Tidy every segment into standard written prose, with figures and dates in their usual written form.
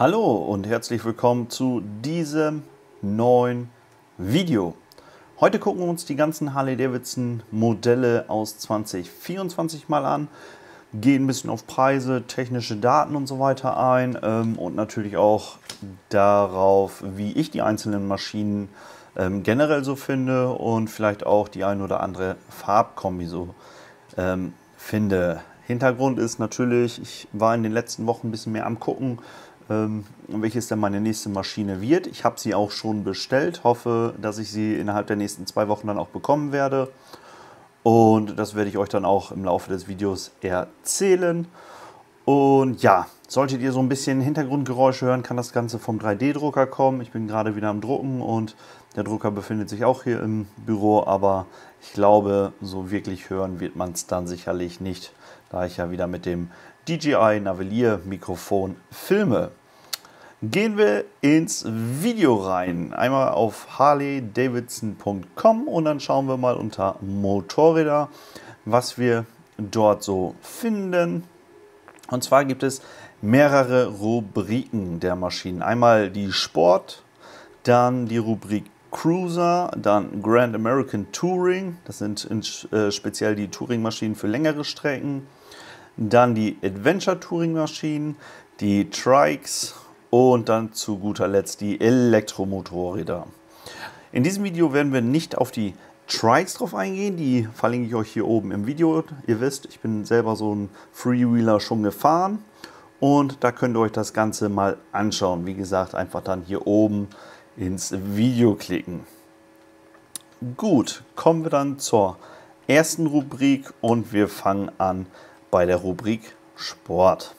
Hallo und herzlich willkommen zu diesem neuen Video. Heute gucken wir uns die ganzen Harley-Davidson Modelle aus 2024 mal an, gehen ein bisschen auf Preise, technische Daten und so weiter ein und natürlich auch darauf, wie ich die einzelnen Maschinen generell so finde und vielleicht auch die ein oder andere Farbkombi so finde. Hintergrund ist natürlich, ich war in den letzten Wochen ein bisschen mehr am Gucken, welches denn meine nächste Maschine wird. Ich habe sie auch schon bestellt, hoffe, dass ich sie innerhalb der nächsten 2 Wochen dann auch bekommen werde. Und das werde ich euch dann auch im Laufe des Videos erzählen. Und ja, solltet ihr so ein bisschen Hintergrundgeräusche hören, kann das Ganze vom 3D-Drucker kommen. Ich bin gerade wieder am Drucken und der Drucker befindet sich auch hier im Büro, aber ich glaube, so wirklich hören wird man es dann sicherlich nicht, da ich ja wieder mit dem DJI Navellier Mikrofon filme. Gehen wir ins Video rein. Einmal auf harleydavidson.com und dann schauen wir mal unter Motorräder, was wir dort so finden. Und zwar gibt es mehrere Rubriken der Maschinen. Einmal die Sport, dann die Rubrik Cruiser, dann Grand American Touring. Das sind speziell die Touring-Maschinen für längere Strecken. Dann die Adventure-Touring-Maschinen, die Trikes. Und dann zu guter Letzt die Elektromotorräder. In diesem Video werden wir nicht auf die Trikes drauf eingehen, die verlinke ich euch hier oben im Video. Ihr wisst, ich bin selber so ein Freewheeler schon gefahren und da könnt ihr euch das Ganze mal anschauen. Wie gesagt, einfach dann hier oben ins Video klicken. Gut, kommen wir dann zur ersten Rubrik und wir fangen an bei der Rubrik Sport.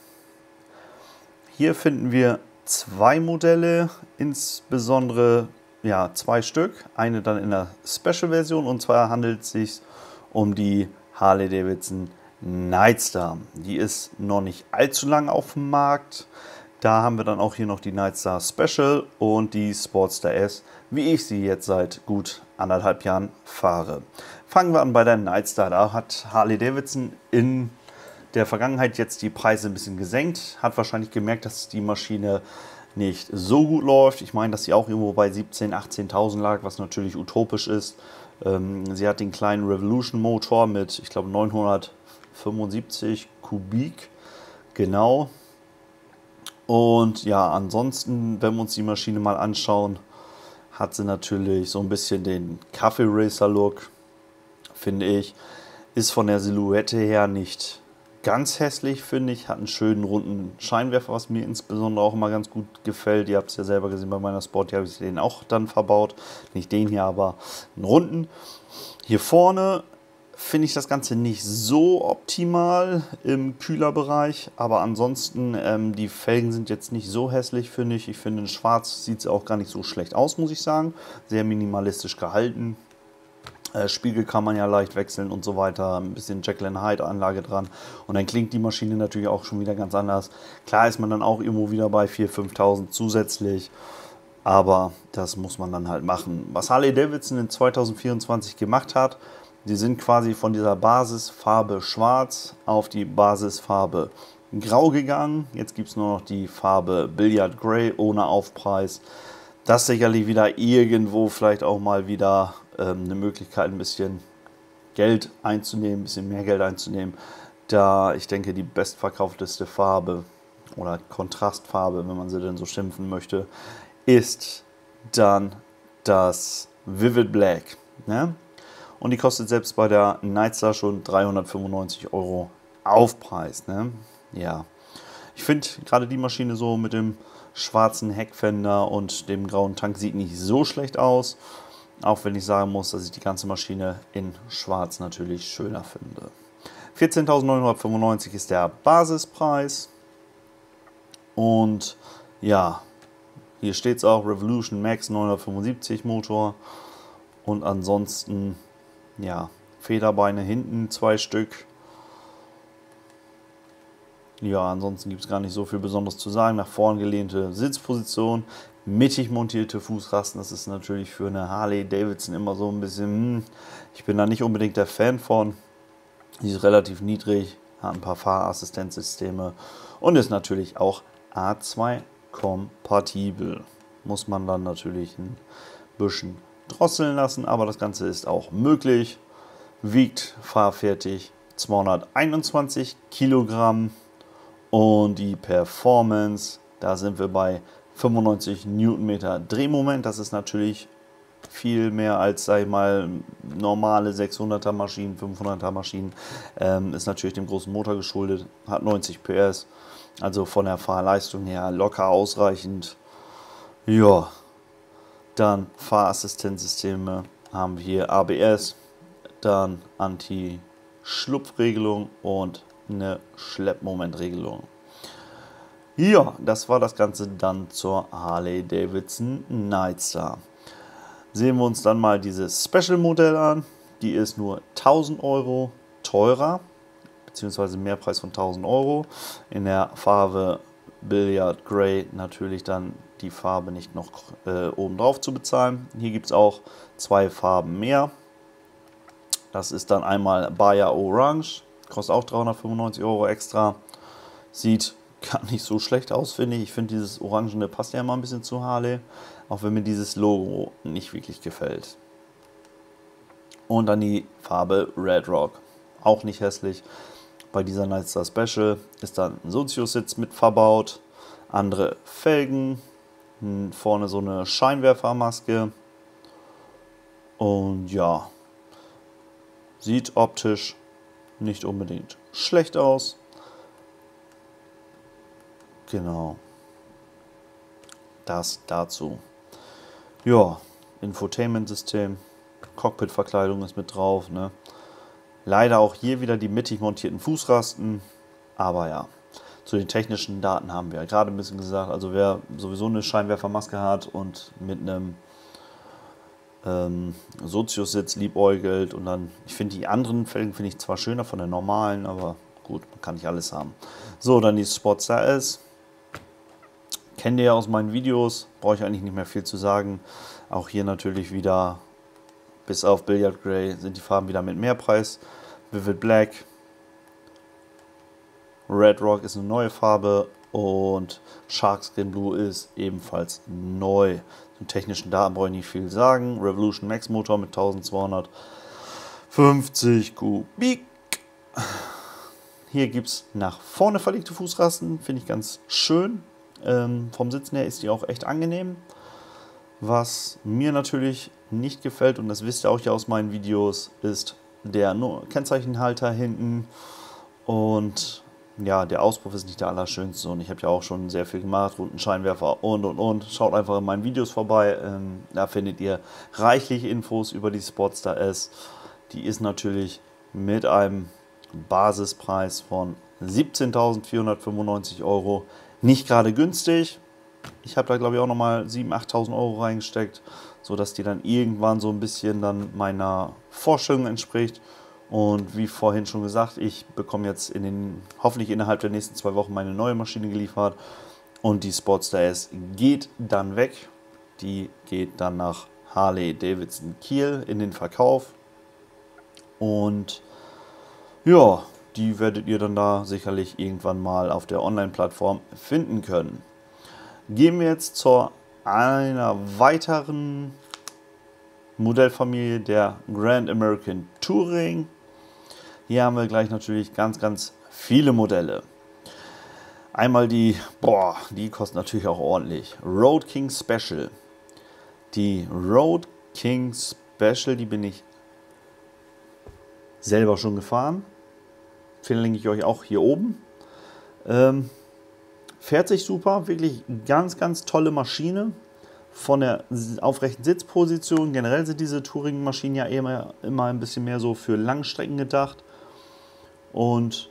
Hier finden wir 2 Modelle, insbesondere ja, 2 Stück, eine dann in der Special-Version und zwar handelt es sich um die Harley-Davidson Nightstar. Die ist noch nicht allzu lange auf dem Markt. Da haben wir dann auch hier noch die Nightstar Special und die Sportster S, wie ich sie jetzt seit gut 1,5 Jahren fahre. Fangen wir an bei der Nightstar. Da hat Harley-Davidson in der Vergangenheit jetzt die Preise ein bisschen gesenkt, hat wahrscheinlich gemerkt, dass die Maschine nicht so gut läuft. Ich meine, dass sie auch irgendwo bei 17.000, 18.000 lag, was natürlich utopisch ist. Sie hat den kleinen Revolution Motor mit, ich glaube, 975 Kubik. Genau. Und ja, ansonsten, wenn wir uns die Maschine mal anschauen, hat sie natürlich so ein bisschen den Kaffee Racer Look, finde ich. Ist von der Silhouette her nicht ganz hässlich, finde ich, hat einen schönen runden Scheinwerfer, was mir insbesondere auch immer ganz gut gefällt. Ihr habt es ja selber gesehen bei meiner Sport, hier habe ich den auch dann verbaut. Nicht den hier, aber einen runden. Hier vorne finde ich das Ganze nicht so optimal im Kühlerbereich, aber ansonsten die Felgen sind jetzt nicht so hässlich, finde ich. Ich finde, in schwarz sieht es auch gar nicht so schlecht aus, muss ich sagen. Sehr minimalistisch gehalten. Spiegel kann man ja leicht wechseln und so weiter, ein bisschen Jackline Hyde Anlage dran und dann klingt die Maschine natürlich auch schon wieder ganz anders. Klar ist man dann auch irgendwo wieder bei 4.000, 5.000 zusätzlich, aber das muss man dann halt machen. Was Harley Davidson in 2024 gemacht hat, die sind quasi von dieser Basisfarbe schwarz auf die Basisfarbe grau gegangen. Jetzt gibt es nur noch die Farbe Billiard Grey ohne Aufpreis. Das sicherlich wieder irgendwo vielleicht auch mal wieder eine Möglichkeit, ein bisschen Geld einzunehmen, ein bisschen mehr Geld einzunehmen, da ich denke, die bestverkaufteste Farbe oder Kontrastfarbe, wenn man sie denn so schimpfen möchte, ist dann das Vivid Black. Ne? Und die kostet selbst bei der Nightstar schon 395 € Aufpreis. Ne? Ja. Ich finde gerade die Maschine so mit dem schwarzen Heckfender und dem grauen Tank sieht nicht so schlecht aus. Auch wenn ich sagen muss, dass ich die ganze Maschine in schwarz natürlich schöner finde. 14.995 ist der Basispreis. Und ja, hier steht es auch, Revolution Max 975 Motor. Und ansonsten, ja, Federbeine hinten 2 Stück. Ja, ansonsten gibt es gar nicht so viel Besonderes zu sagen. Nach vorn gelehnte Sitzposition, mittig montierte Fußrasten, das ist natürlich für eine Harley-Davidson immer so ein bisschen, ich bin da nicht unbedingt der Fan von. Die ist relativ niedrig, hat ein paar Fahrassistenzsysteme und ist natürlich auch A2 kompatibel. Muss man dann natürlich ein bisschen drosseln lassen, aber das Ganze ist auch möglich. Wiegt fahrfertig 221 Kilogramm und die Performance, da sind wir bei 95 Newtonmeter Drehmoment. Das ist natürlich viel mehr als, sag ich mal, normale 600er Maschinen, 500er Maschinen. Ist natürlich dem großen Motor geschuldet, hat 90 PS, also von der Fahrleistung her locker ausreichend. Ja, dann Fahrassistenzsysteme haben wir hier, ABS, dann Anti-Schlupfregelung und eine Schleppmomentregelung. Ja, das war das Ganze dann zur Harley-Davidson Nightstar. Sehen wir uns dann mal dieses Special-Modell an. Die ist nur 1000 Euro teurer, beziehungsweise Mehrpreis von 1000 Euro. In der Farbe Billiard Grey natürlich dann die Farbe nicht noch obendrauf zu bezahlen. Hier gibt es auch zwei Farben mehr. Das ist dann einmal Bayer Orange, kostet auch 395 Euro extra. Sieht gar nicht so schlecht aus, finde ich. Ich finde, dieses Orangene passt ja mal ein bisschen zu Harley, auch wenn mir dieses Logo nicht wirklich gefällt. Und dann die Farbe Red Rock, auch nicht hässlich. Bei dieser Nightstar Special ist dann ein Soziositz mit verbaut, andere Felgen, vorne so eine Scheinwerfermaske und ja, sieht optisch nicht unbedingt schlecht aus. Genau, das dazu. Ja, Infotainment-System, Cockpit-Verkleidung ist mit drauf, ne? Leider auch hier wieder die mittig montierten Fußrasten, aber ja, zu den technischen Daten haben wir ja gerade ein bisschen gesagt. Also wer sowieso eine Scheinwerfermaske hat und mit einem Sozius-Sitz liebäugelt und dann, ich finde die anderen Felgen finde ich zwar schöner von der normalen, aber gut, man kann nicht alles haben. So, dann die Sportster S. Kennt ihr ja aus meinen Videos, brauche ich eigentlich nicht mehr viel zu sagen. Auch hier natürlich wieder, bis auf Billiard Grey, sind die Farben wieder mit Mehrpreis. Vivid Black, Red Rock ist eine neue Farbe und Sharkskin Blue ist ebenfalls neu. Zum technischen Daten brauche ich nicht viel sagen. Revolution Max Motor mit 1250 Kubik. Hier gibt es nach vorne verlegte Fußrasten, finde ich ganz schön. Vom Sitzen her ist die auch echt angenehm. Was mir natürlich nicht gefällt, und das wisst ihr auch ja aus meinen Videos, ist der Kennzeichenhalter hinten. Und ja, der Auspuff ist nicht der allerschönste. Und ich habe ja auch schon sehr viel gemacht, Rundenscheinwerfer und. Schaut einfach in meinen Videos vorbei. Da findet ihr reichlich Infos über die Sportster S. Die ist natürlich mit einem Basispreis von 17.495 Euro nicht gerade günstig. Ich habe da glaube ich auch nochmal 7.000, 8.000 Euro reingesteckt, sodass die dann irgendwann so ein bisschen dann meiner Vorstellung entspricht. Und wie vorhin schon gesagt, ich bekomme jetzt hoffentlich innerhalb der nächsten 2 Wochen meine neue Maschine geliefert. Und die Sportster S geht dann weg. Die geht dann nach Harley Davidson Kiel in den Verkauf. Und ja, die werdet ihr dann da sicherlich irgendwann mal auf der Online-Plattform finden können. Gehen wir jetzt zu einer weiteren Modellfamilie, der Grand American Touring. Hier haben wir gleich natürlich ganz, ganz viele Modelle. Einmal die kostet natürlich auch ordentlich. Road King Special. Die Road King Special, die bin ich selber schon gefahren. Verlinke ich euch auch hier oben. Fährt sich super, wirklich ganz, ganz tolle Maschine. Von der aufrechten Sitzposition, generell sind diese Touring-Maschinen ja immer ein bisschen mehr so für Langstrecken gedacht. Und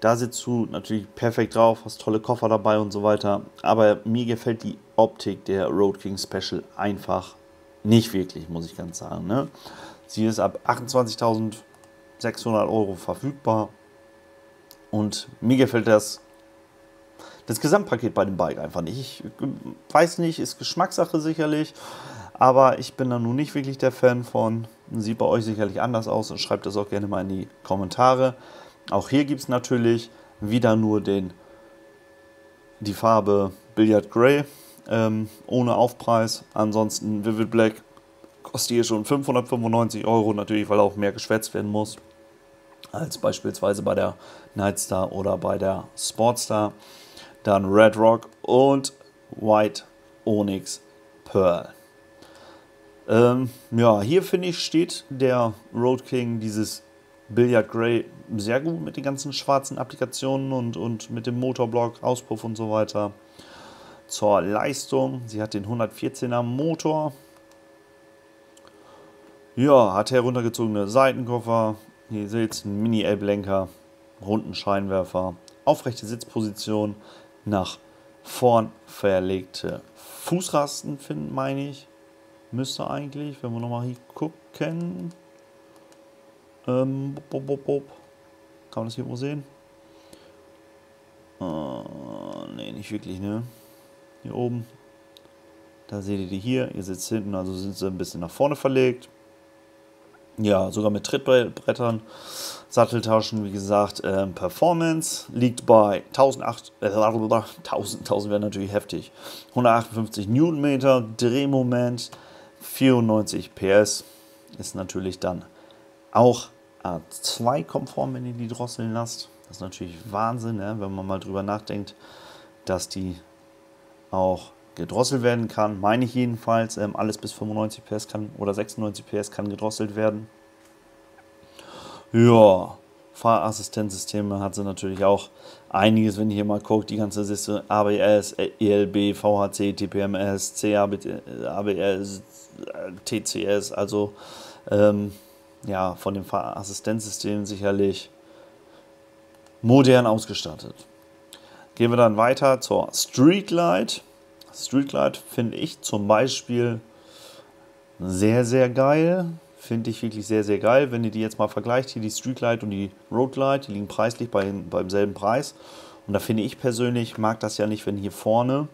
da sitzt du natürlich perfekt drauf, hast tolle Koffer dabei und so weiter. Aber mir gefällt die Optik der Road King Special einfach nicht wirklich, muss ich ganz sagen, ne? Sie ist ab 28.600 Euro verfügbar und mir gefällt das Gesamtpaket bei dem Bike einfach nicht. Ich weiß nicht, ist Geschmackssache sicherlich, aber ich bin da nun nicht wirklich der Fan von. Sieht bei euch sicherlich anders aus und schreibt das auch gerne mal in die Kommentare. Auch hier gibt es natürlich wieder nur die Farbe Billiard Grey ohne Aufpreis. Ansonsten Vivid Black kostet hier schon 595 €, natürlich, weil auch mehr geschwätzt werden muss als beispielsweise bei der Nightstar oder bei der Sportster. Dann Red Rock und White Onyx Pearl. Ja, hier finde ich, steht der Road King, dieses Billiard Grey, sehr gut mit den ganzen schwarzen Applikationen und mit dem Motorblock, Auspuff und so weiter. Zur Leistung, sie hat den 114er Motor. Ja, hat heruntergezogene Seitenkoffer. Hier ihr seht, ein Mini-L-Lenker, runden Scheinwerfer, aufrechte Sitzposition, nach vorn verlegte Fußrasten finden, meine ich. Müsste eigentlich, wenn wir nochmal hier gucken. Kann man das hier irgendwo sehen? Ne, nicht wirklich, ne? Hier oben. Da seht ihr die hier. Ihr sitzt hinten, also sind sie ein bisschen nach vorne verlegt. Ja, sogar mit Trittbrettern. Satteltaschen, wie gesagt. Performance liegt bei 1000 wäre natürlich heftig. 158 Newtonmeter, Drehmoment 94 PS. Ist natürlich dann auch A2-konform, wenn ihr die drosseln lasst. Das ist natürlich Wahnsinn, ne? Wenn man mal drüber nachdenkt, dass die auch gedrosselt werden kann, meine ich jedenfalls. Alles bis 95 PS kann oder 96 PS kann gedrosselt werden. Ja, Fahrassistenzsysteme hat sie natürlich auch einiges, wenn ihr hier mal guckt, die ganze Liste: ABS, ELB, VHC, TPMS, ABS, TCS, also ja, von dem Fahrassistenzsystem sicherlich modern ausgestattet. Gehen wir dann weiter zur Streetlight. Streetlight finde ich zum Beispiel sehr, sehr geil. Finde ich wirklich sehr, sehr geil. Wenn ihr die jetzt mal vergleicht, hier die Streetlight und die Road Glide, die liegen preislich beim selben Preis. Und da finde ich persönlich, mag das ja nicht, wenn hier vorne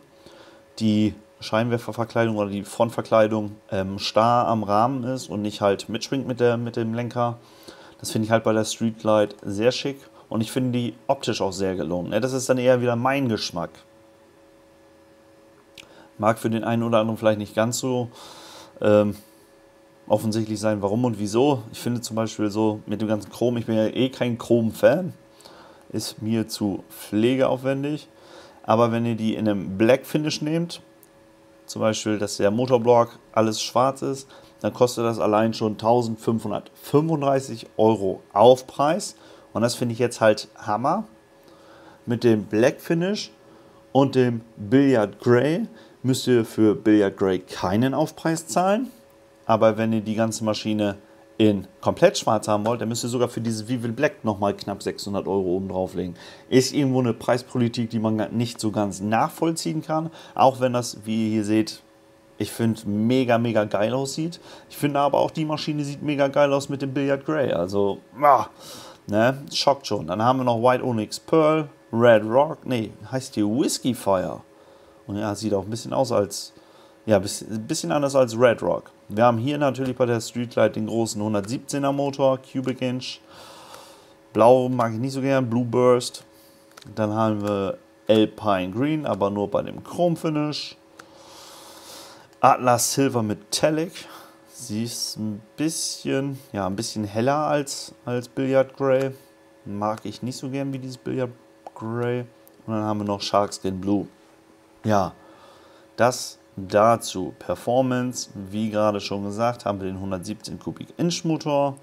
die Scheinwerferverkleidung oder die Frontverkleidung starr am Rahmen ist und nicht halt mitschwingt mit dem Lenker. Das finde ich halt bei der Streetlight sehr schick. Und ich finde die optisch auch sehr gelungen. Ja, das ist dann eher wieder mein Geschmack. Mag für den einen oder anderen vielleicht nicht ganz so offensichtlich sein, warum und wieso. Ich finde zum Beispiel so mit dem ganzen Chrom, ich bin ja eh kein Chrom-Fan, ist mir zu pflegeaufwendig. Aber wenn ihr die in einem Black-Finish nehmt, zum Beispiel, dass der Motorblock alles schwarz ist, dann kostet das allein schon 1535 € Aufpreis. Und das finde ich jetzt halt Hammer. Mit dem Black-Finish und dem Billiard Grey müsst ihr für Billiard Grey keinen Aufpreis zahlen. Aber wenn ihr die ganze Maschine in komplett schwarz haben wollt, dann müsst ihr sogar für dieses Vivid Black nochmal knapp 600 € oben drauflegen. Ist irgendwo eine Preispolitik, die man nicht so ganz nachvollziehen kann. Auch wenn das, wie ihr hier seht, ich finde mega, mega geil aussieht. Ich finde aber auch, die Maschine sieht mega geil aus mit dem Billiard Grey. Also, ne, schockt schon. Dann haben wir noch White Onyx Pearl, Red Rock, nee, heißt hier Whiskey Fire. Und ja, sieht auch ein bisschen aus als, ja, ein bisschen anders als Red Rock. Wir haben hier natürlich bei der Streetlight den großen 117er Motor, Cubic Inch. Blau mag ich nicht so gern, Blue Burst. Dann haben wir Alpine Green, aber nur bei dem Chromfinish. Atlas Silver Metallic. Sie ist ein bisschen, ja, ein bisschen heller als Billiard Grey. Mag ich nicht so gern wie dieses Billiard Grey. Und dann haben wir noch Sharkskin Blue. Ja, das dazu. Performance, wie gerade schon gesagt, haben wir den 117 Kubik Inch Motor.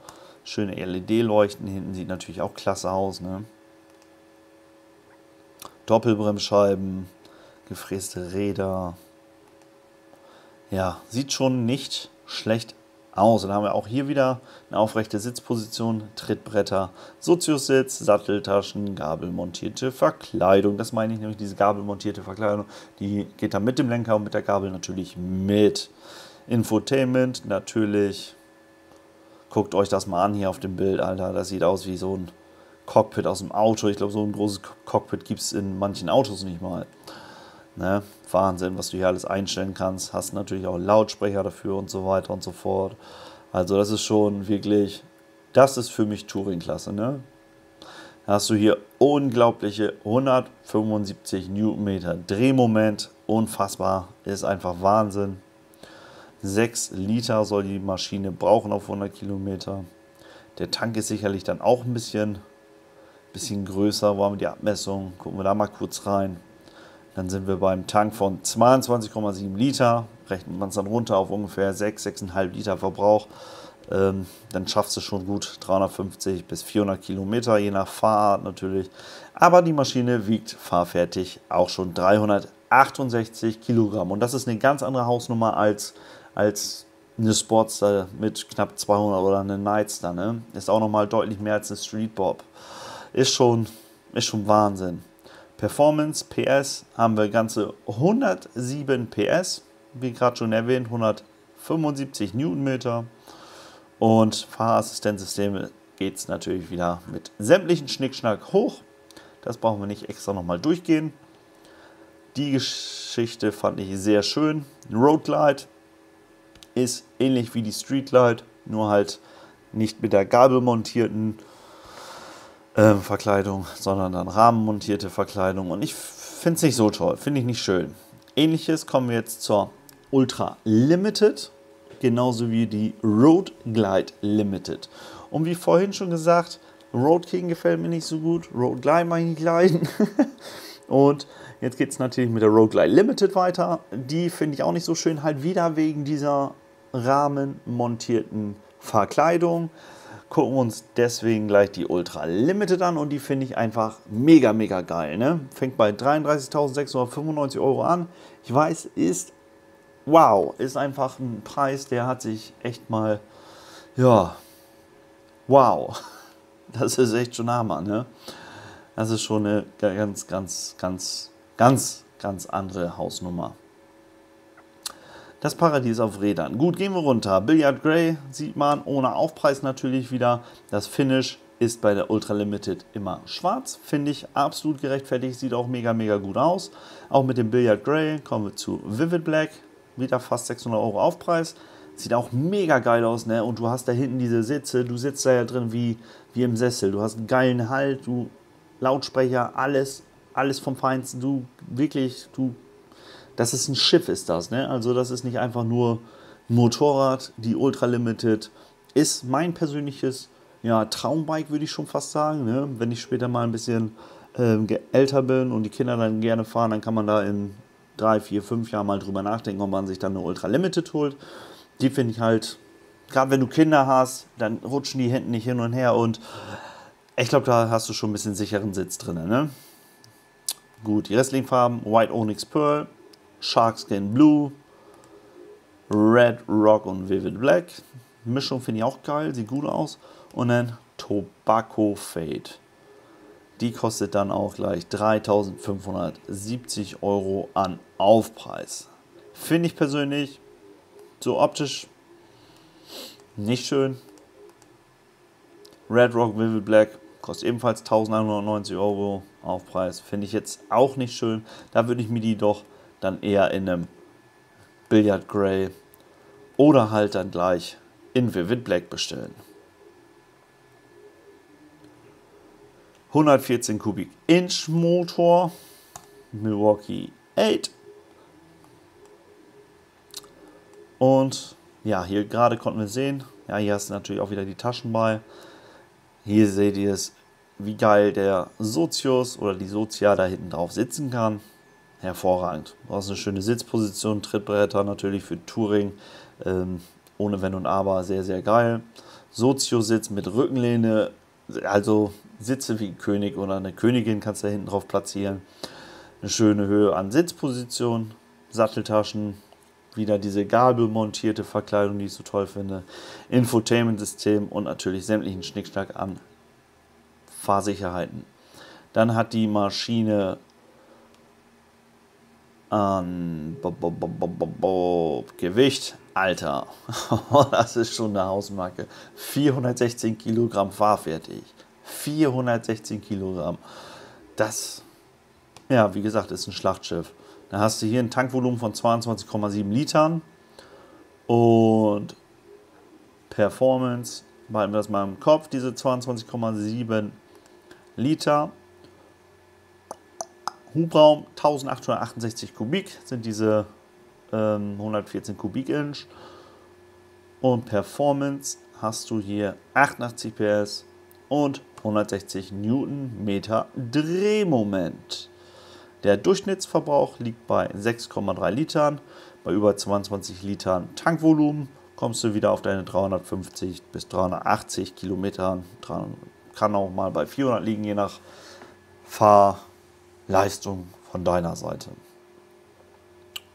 Schöne LED-Leuchten hinten, sieht natürlich auch klasse aus, ne? Doppelbremsscheiben, gefräste Räder. Ja, sieht schon nicht schlecht aus. Dann haben wir auch hier wieder eine aufrechte Sitzposition, Trittbretter, Soziussitz, Satteltaschen, gabelmontierte Verkleidung. Das meine ich nämlich, diese gabelmontierte Verkleidung, die geht dann mit dem Lenker und mit der Gabel natürlich mit. Infotainment natürlich. Guckt euch das mal an hier auf dem Bild, Alter. Das sieht aus wie so ein Cockpit aus dem Auto. Ich glaube, so ein großes Cockpit gibt es in manchen Autos nicht mal. Ne? Wahnsinn, was du hier alles einstellen kannst. Hast natürlich auch Lautsprecher dafür und so weiter und so fort. Also das ist schon wirklich, das ist für mich Touring-Klasse, ne? hast du hier unglaubliche 175 Newtonmeter Drehmoment. Unfassbar, ist einfach Wahnsinn. 6 Liter soll die Maschine brauchen auf 100 Kilometer. Der Tank ist sicherlich dann auch ein bisschen größer. Wo haben wir die Abmessung? Gucken wir da mal kurz rein. Dann sind wir beim Tank von 22,7 Liter. Rechnet man es dann runter auf ungefähr 6,5 Liter Verbrauch. Dann schaffst du schon gut 350 bis 400 Kilometer, je nach Fahrart natürlich. Aber die Maschine wiegt fahrfertig auch schon 368 Kilogramm. Und das ist eine ganz andere Hausnummer als eine Sportster mit knapp 200 oder eine Nightstar. Ne? Ist auch nochmal deutlich mehr als eine Street Bob. Ist schon Wahnsinn. Performance PS haben wir ganze 107 PS. Wie gerade schon erwähnt, 175 Newtonmeter. Und Fahrassistenzsysteme geht es natürlich wieder mit sämtlichen Schnickschnack hoch. Das brauchen wir nicht extra nochmal durchgehen. Die Geschichte fand ich sehr schön. Road Glide ist ähnlich wie die Streetlight, nur halt nicht mit der Gabel montierten Verkleidung, sondern dann rahmenmontierte Verkleidung. Und ich finde es nicht so toll, finde ich nicht schön. Ähnliches kommen wir jetzt zur Ultra Limited. Genauso wie die Road Glide Limited. Und wie vorhin schon gesagt, Road King gefällt mir nicht so gut, Road Glide mag ich nicht leiden. Und jetzt geht es natürlich mit der Road Glide Limited weiter. Die finde ich auch nicht so schön, halt wieder wegen dieser rahmenmontierten Verkleidung. Gucken wir uns deswegen gleich die Ultra Limited an und die finde ich einfach mega, mega geil. Ne? Fängt bei 33.695 Euro an. Ich weiß, wow, ist einfach ein Preis, der hat sich echt mal, ja, wow, das ist echt schon Hammer, ne? Das ist schon eine ganz andere Hausnummer. Das Paradies auf Rädern. Gut, gehen wir runter. Billiard Grey sieht man ohne Aufpreis natürlich wieder. Das Finish ist bei der Ultra Limited immer schwarz. Finde ich absolut gerechtfertigt, sieht auch mega, mega gut aus. Auch mit dem Billiard Grey kommen wir zu Vivid Black. Wieder fast 600 Euro Aufpreis. Sieht auch mega geil aus, ne? Und du hast da hinten diese Sitze, du sitzt da ja drin wie im Sessel. Du hast einen geilen Halt, du Lautsprecher, alles vom Feinsten. Das ist ein Schiff, ist das, ne? Also das ist nicht einfach nur ein Motorrad. Die Ultra Limited ist mein persönliches, ja, Traumbike, würde ich schon fast sagen, ne? Wenn ich später mal ein bisschen älter bin und die Kinder dann gerne fahren, dann kann man da in 3, 4, 5 Jahre mal drüber nachdenken, ob man sich dann eine Ultra Limited holt. Die finde ich halt, gerade wenn du Kinder hast, dann rutschen die Hände nicht hin und her und ich glaube, da hast du schon ein bisschen sicheren Sitz drin, ne? Gut, die restlichen Farben, White Onyx Pearl, Sharkskin Blue, Red Rock und Vivid Black. Mischung finde ich auch geil, sieht gut aus. Und dann Tobacco Fade. Die kostet dann auch gleich 3.570 Euro an Aufpreis. Finde ich persönlich so optisch nicht schön. Red Rock Vivid Black kostet ebenfalls 1.190 Euro Aufpreis. Finde ich jetzt auch nicht schön. Da würde ich mir die doch dann eher in einem Billiard Grey oder halt dann gleich in Vivid Black bestellen. 114 Kubik Inch Motor, Milwaukee 8. Und ja, hier gerade konnten wir sehen, ja, hier hast du natürlich auch wieder die Taschen bei. Hier seht ihr es, wie geil der Sozius oder die Sozia da hinten drauf sitzen kann. Hervorragend. Du hast eine schöne Sitzposition, Trittbretter natürlich für Touring, ohne Wenn und Aber, sehr, sehr geil. Sozius-Sitz mit Rückenlehne, also Sitze wie ein König oder eine Königin kannst du da hinten drauf platzieren. Eine schöne Höhe an Sitzposition, Satteltaschen, wieder diese gabelmontierte Verkleidung, die ich so toll finde, Infotainment-System und natürlich sämtlichen Schnickschnack an Fahrsicherheiten. Dann hat die Maschine an Gewicht, Alter, das ist schon eine Hausmarke, 416 Kilogramm fahrfertig. 416 Kilogramm. Das, ja, wie gesagt, ist ein Schlachtschiff. Da hast du hier ein Tankvolumen von 22,7 Litern und Performance, behalten wir das mal im Kopf, diese 22,7 Liter. Hubraum 1868 Kubik sind diese 114 Kubik-Inch. Und Performance hast du hier 88 PS und 160 Newtonmeter Drehmoment. Der Durchschnittsverbrauch liegt bei 6,3 Litern. Bei über 22 Litern Tankvolumen kommst du wieder auf deine 350 bis 380 Kilometer. Kann auch mal bei 400 liegen, je nach Fahrleistung von deiner Seite.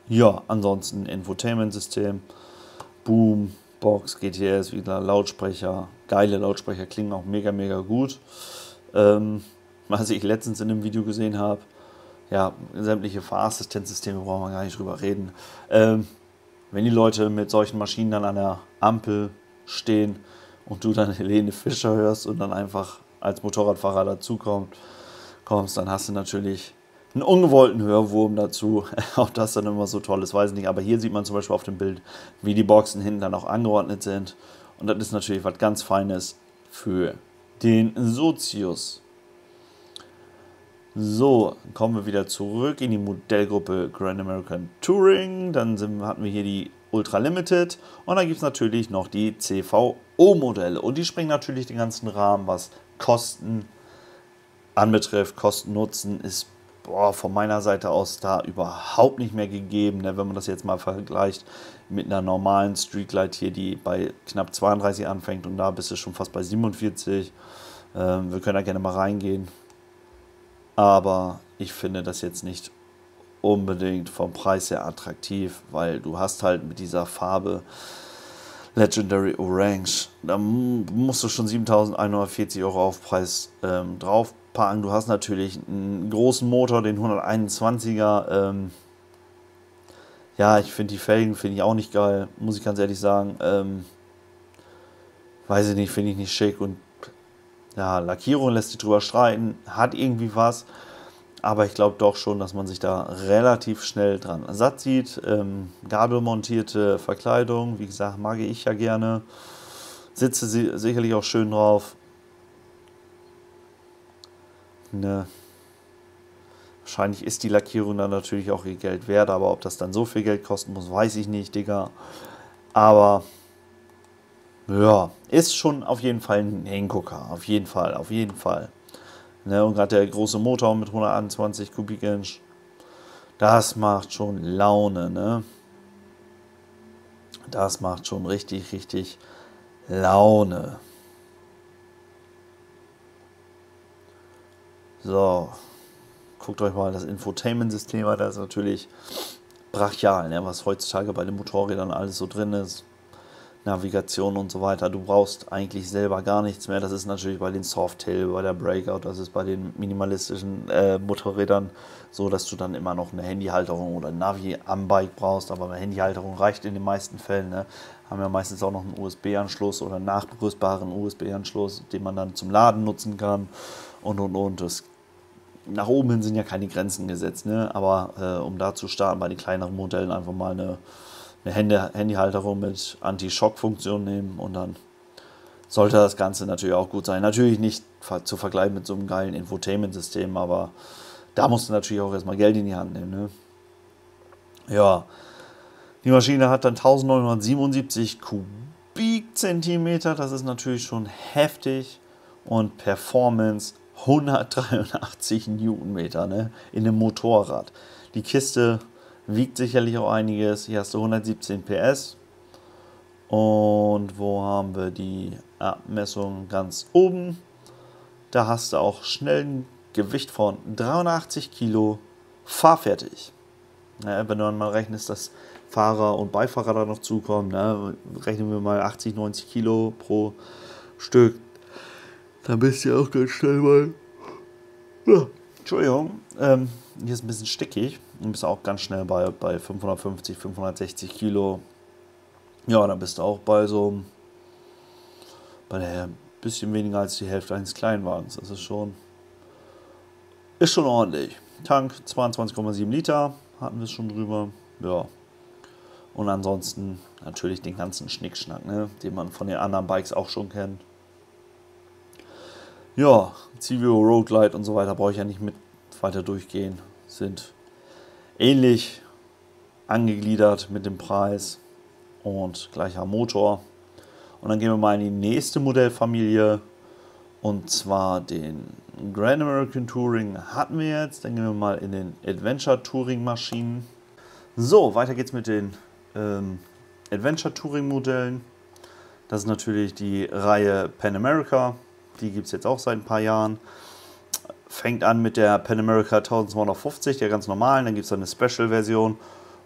Ja, ansonsten Infotainment-System, Boom, Box, GTS, wieder Lautsprecher. Geile Lautsprecher, klingen auch mega, mega gut. Was ich letztens in einem Video gesehen habe, ja, sämtliche Fahrassistenzsysteme, brauchen wir gar nicht drüber reden. Wenn die Leute mit solchen Maschinen dann an der Ampel stehen und du dann Helene Fischer hörst und dann einfach als Motorradfahrer dazu kommst, dann hast du natürlich einen ungewollten Hörwurm dazu. Auch das dann immer so toll ist, weiß ich nicht. Aber hier sieht man zum Beispiel auf dem Bild, wie die Boxen hinten dann auch angeordnet sind. Und das ist natürlich was ganz Feines für den Sozius. So, kommen wir wieder zurück in die Modellgruppe Grand American Touring. Dann hatten wir hier die Ultra Limited und dann gibt es natürlich noch die CVO-Modelle. Und die springen natürlich den ganzen Rahmen, was Kosten anbetrifft. Kosten-Nutzen ist von meiner Seite aus da überhaupt nicht mehr gegeben, ne? Wenn man das jetzt mal vergleicht mit einer normalen Streetlight hier, die bei knapp 32 anfängt und da bist du schon fast bei 47. Wir können da gerne mal reingehen. Aber ich finde das jetzt nicht unbedingt vom Preis her attraktiv, weil du hast halt mit dieser Farbe Legendary Orange, da musst du schon 7.140 € Aufpreis draufpacken. Du hast natürlich einen großen Motor, den 121er. Ja, ich finde die Felgen auch nicht geil, muss ich ganz ehrlich sagen. Weiß ich nicht, finde ich nicht schick und ja, Lackierung lässt sich drüber streiten, hat irgendwie was, aber ich glaube doch schon, dass man sich da relativ schnell dran satt sieht. Gabelmontierte Verkleidung, wie gesagt, mag ich ja gerne. Sitze sie sicherlich auch schön drauf. Ne. Wahrscheinlich ist die Lackierung dann natürlich auch ihr Geld wert, aber ob das dann so viel Geld kosten muss, weiß ich nicht, Digga. Aber ja, ist schon auf jeden Fall ein Hingucker, auf jeden Fall. Ne, und gerade der große Motor mit 121 Kubik-Inch, das macht schon Laune, ne? Das macht schon richtig, richtig Laune. So, guckt euch mal das Infotainment-System an, das ist natürlich brachial, ne? Was heutzutage bei den Motorrädern alles so drin ist. Navigation und so weiter. Du brauchst eigentlich selber gar nichts mehr. Das ist natürlich bei den Softail, bei der Breakout, das ist bei den minimalistischen Motorrädern so, dass du dann immer noch eine Handyhalterung oder ein Navi am Bike brauchst. Aber eine Handyhalterung reicht in den meisten Fällen. Ne? Haben ja meistens auch noch einen USB-Anschluss oder einen nachrüstbaren USB-Anschluss, den man dann zum Laden nutzen kann und. Nach oben hin sind ja keine Grenzen gesetzt. Ne? Aber um da zu starten, bei den kleineren Modellen einfach mal eine Handyhalterung mit Anti-Schock-Funktion nehmen und dann sollte das Ganze natürlich auch gut sein. Natürlich nicht zu vergleichen mit so einem geilen Infotainment-System, aber da musst du natürlich auch erstmal Geld in die Hand nehmen. Ne? Ja, die Maschine hat dann 1977 Kubikzentimeter, das ist natürlich schon heftig und Performance 183 Newtonmeter, ne? In einem Motorrad. Die Kiste wiegt sicherlich auch einiges. Hier hast du 117 PS. Und wo haben wir die Abmessung? Ganz oben. Da hast du auch schnell ein Gewicht von 83 Kilo fahrfertig. Ja, wenn du dann mal rechnest, dass Fahrer und Beifahrer da noch zukommen, ne? Rechnen wir mal 80, 90 Kilo pro Stück. Dann bist du auch ganz schnell mal. Ja. Entschuldigung, hier ist ein bisschen stickig. Du bist auch ganz schnell bei 550, 560 Kilo. Ja, dann bist du auch bei ein bisschen weniger als die Hälfte eines Kleinwagens. Das ist schon ordentlich. Tank 22,7 Liter, hatten wir es schon drüber. Ja. Und ansonsten natürlich den ganzen Schnickschnack, ne? Den man von den anderen Bikes auch schon kennt. Ja, CVO, Road Glide und so weiter brauche ich ja nicht mit weiter durchgehen. Sind ähnlich angegliedert mit dem Preis und gleicher Motor. Und dann gehen wir mal in die nächste Modellfamilie. Und zwar den Grand American Touring hatten wir jetzt. Dann gehen wir mal in den Adventure Touring Maschinen. So, weiter geht's mit den Adventure Touring Modellen. Das ist natürlich die Reihe Pan America. Die gibt es jetzt auch seit ein paar Jahren. Fängt an mit der Pan America 1250, der ganz normalen. Dann gibt es eine Special-Version.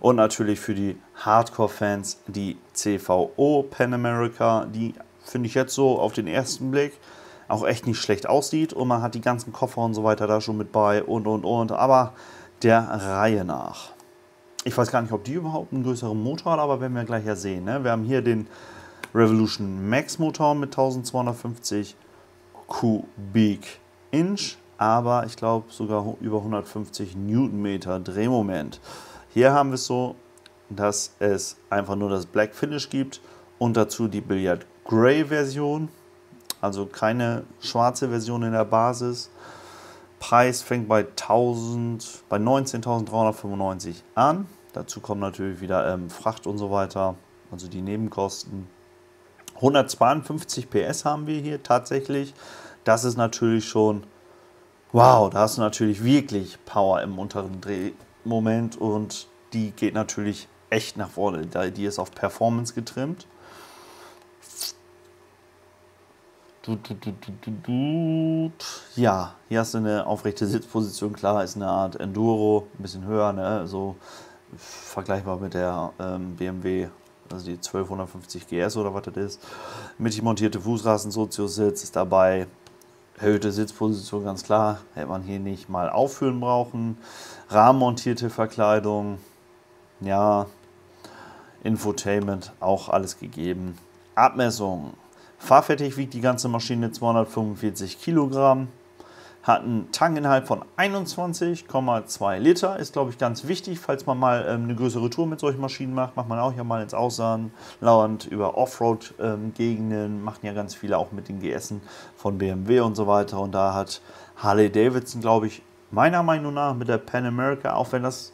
Und natürlich für die Hardcore-Fans die CVO Pan America. Die finde ich jetzt so auf den ersten Blick auch echt nicht schlecht aussieht. Und man hat die ganzen Koffer und so weiter da schon mit bei und. Aber der Reihe nach. Ich weiß gar nicht, ob die überhaupt einen größeren Motor hat, aber werden wir gleich ja sehen. Ne? Wir haben hier den Revolution Max Motor mit 1250 Kubik Inch, aber ich glaube sogar über 150 Newtonmeter Drehmoment. Hier haben wir es so, dass es einfach nur das Black Finish gibt und dazu die Billiard Grey Version, also keine schwarze Version in der Basis. Preis fängt bei 19.395 an. Dazu kommen natürlich wieder Fracht und so weiter, also die Nebenkosten. 152 PS haben wir hier tatsächlich. Das ist natürlich schon, wow, da hast du natürlich wirklich Power im unteren Drehmoment und die geht natürlich echt nach vorne. Die ist auf Performance getrimmt. Ja, hier hast du eine aufrechte Sitzposition. Klar, ist eine Art Enduro, ein bisschen höher, ne? So vergleichbar mit der BMW. Also die 1250 GS oder was das ist. Mittig montierte Fußrasten, Soziositz ist dabei. Erhöhte Sitzposition, ganz klar. Hätte man hier nicht mal aufführen brauchen. Rahmenmontierte Verkleidung. Ja. Infotainment, auch alles gegeben. Abmessung. Fahrfertig wiegt die ganze Maschine 245 Kilogramm. Hat einen Tankinhalt von 21,2 Liter. Ist, glaube ich, ganz wichtig, falls man mal eine größere Tour mit solchen Maschinen macht. Macht man auch ja mal ins Ausland, über Offroad-Gegenden. Machen ja ganz viele auch mit den GSen von BMW und so weiter. Und da hat Harley Davidson, glaube ich, meiner Meinung nach mit der Pan America, auch wenn das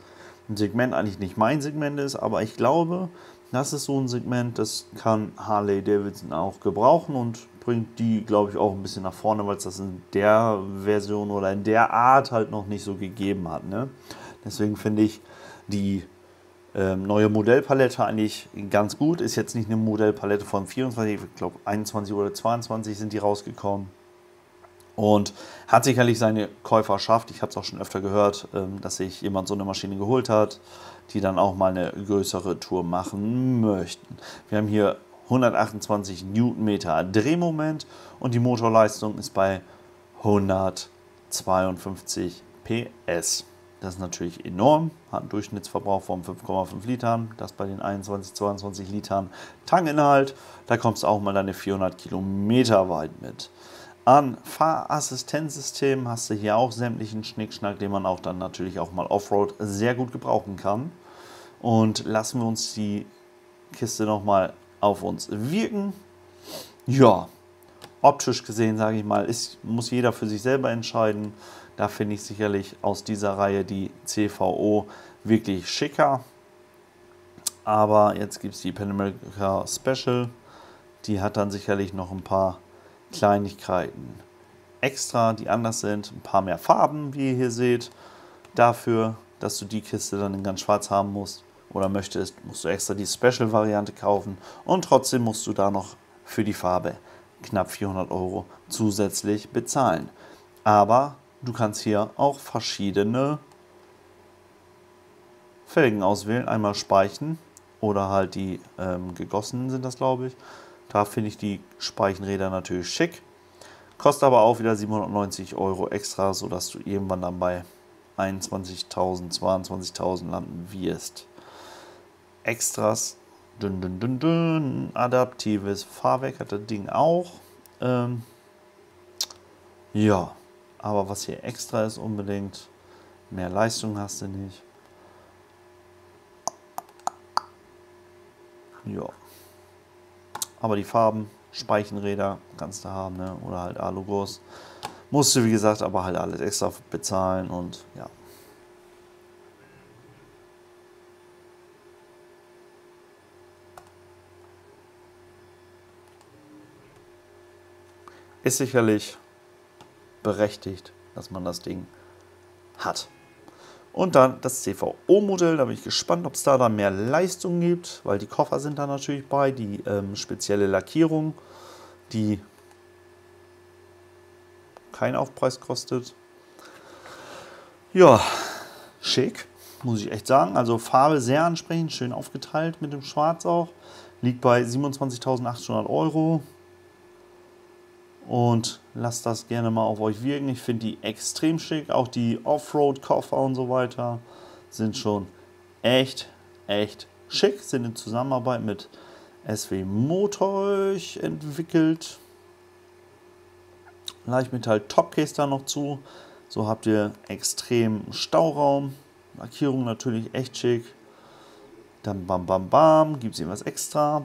ein Segment eigentlich nicht mein Segment ist, aber ich glaube, das ist so ein Segment, das kann Harley Davidson auch gebrauchen und bringt die, glaube ich, auch ein bisschen nach vorne, weil es das in der Version oder in der Art halt noch nicht so gegeben hat. Ne? Deswegen finde ich die neue Modellpalette eigentlich ganz gut. Ist jetzt nicht eine Modellpalette von 24, ich glaube 21 oder 22 sind die rausgekommen. Und hat sicherlich seine Käuferschaft. Ich habe es auch schon öfter gehört, dass sich jemand so eine Maschine geholt hat, die dann auch mal eine größere Tour machen möchten. Wir haben hier 128 Newtonmeter Drehmoment und die Motorleistung ist bei 152 PS. Das ist natürlich enorm, hat einen Durchschnittsverbrauch von 5,5 Litern, das bei den 21, 22 Litern Tankinhalt. Da kommst du auch mal deine 400 Kilometer weit mit. An Fahrassistenzsystemen hast du hier auch sämtlichen Schnickschnack, den man auch dann natürlich auch mal Offroad sehr gut gebrauchen kann. Und lassen wir uns die Kiste nochmal auf uns wirken. Ja, optisch gesehen, sage ich mal, muss jeder für sich selber entscheiden. Da finde ich sicherlich aus dieser Reihe die CVO wirklich schicker. Aber jetzt gibt es die Pan America Special. Die hat dann sicherlich noch ein paar Kleinigkeiten extra, die anders sind. Ein paar mehr Farben, wie ihr hier seht. Dafür, dass du die Kiste dann in ganz schwarz haben musst oder möchtest, musst du extra die Special-Variante kaufen. Und trotzdem musst du da noch für die Farbe knapp 400 € zusätzlich bezahlen. Aber du kannst hier auch verschiedene Felgen auswählen. Einmal Speichen oder halt die gegossenen sind das, glaube ich. Da finde ich die Speichenräder natürlich schick. Kostet aber auch wieder 790 € extra, sodass du irgendwann dann bei 21.000, 22.000 landen wirst. Extras, adaptives Fahrwerk hat das Ding auch. Ja, aber was hier extra ist unbedingt, mehr Leistung hast du nicht. Ja. Aber die Farben, Speichenräder kannst du haben, ne? Oder halt Aluguss. Musste, wie gesagt, aber halt alles extra bezahlen und ja. Ist sicherlich berechtigt, dass man das Ding hat. Und dann das CVO-Modell, da bin ich gespannt, ob es da dann mehr Leistung gibt, weil die Koffer sind da natürlich bei, die spezielle Lackierung, die keinen Aufpreis kostet. Ja, schick, muss ich echt sagen. Also Farbe sehr ansprechend, schön aufgeteilt mit dem Schwarz auch. Liegt bei 27.800 Euro. Und lasst das gerne mal auf euch wirken. Ich finde die extrem schick. Auch die Offroad-Koffer und so weiter sind schon echt schick. Sind in Zusammenarbeit mit SW Motor entwickelt. Leichtmetall-Topcase da noch zu. So habt ihr extrem Stauraum. Lackierung natürlich echt schick. Dann bam. Gibt es irgendwas extra?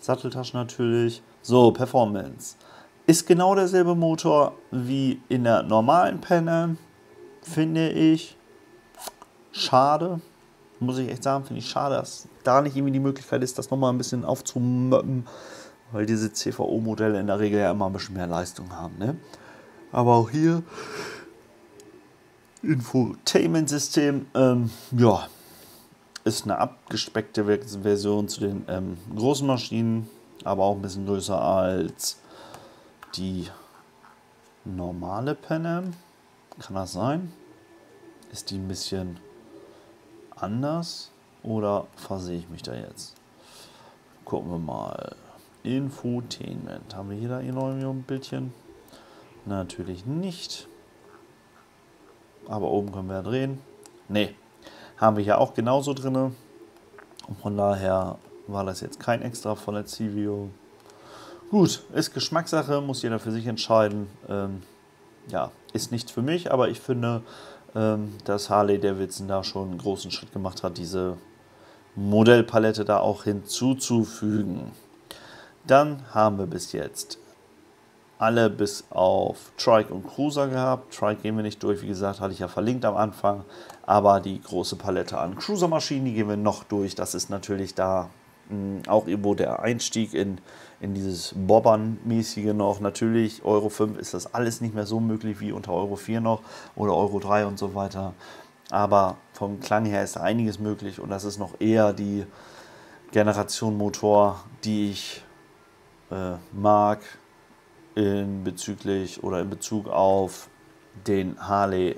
Satteltaschen natürlich. So, Performance. Ist genau derselbe Motor wie in der normalen Pan Am, finde ich. Schade. Muss ich echt sagen, finde ich schade, dass da nicht irgendwie die Möglichkeit ist, das nochmal ein bisschen aufzumöppen. Weil diese CVO-Modelle in der Regel ja immer ein bisschen mehr Leistung haben, ne? Aber auch hier Infotainment-System, ja, ist eine abgespeckte Version zu den großen Maschinen. Aber auch ein bisschen größer als die normale Pan Am. Kann das sein? Ist die ein bisschen anders? Oder versehe ich mich da jetzt? Gucken wir mal. Infotainment. Haben wir hier da ein Bildchen? Natürlich nicht. Aber oben können wir ja drehen. Ne, haben wir hier auch genauso drin. Und von daher war das jetzt kein extra von der CVO. Gut, ist Geschmackssache, muss jeder für sich entscheiden. Ja, ist nichts für mich, aber ich finde, dass Harley Davidson da schon einen großen Schritt gemacht hat, diese Modellpalette da auch hinzuzufügen. Dann haben wir bis jetzt alle bis auf Trike und Cruiser gehabt. Trike gehen wir nicht durch, wie gesagt, hatte ich ja verlinkt am Anfang. Aber die große Palette an Cruiser-Maschinen, die gehen wir noch durch. Das ist natürlich da auch irgendwo der Einstieg in dieses Bobbern-mäßige noch. Natürlich, Euro 5 ist das alles nicht mehr so möglich wie unter Euro 4 noch oder Euro 3 und so weiter. Aber vom Klang her ist da einiges möglich und das ist noch eher die Generation Motor, die ich mag in Bezug auf den Harley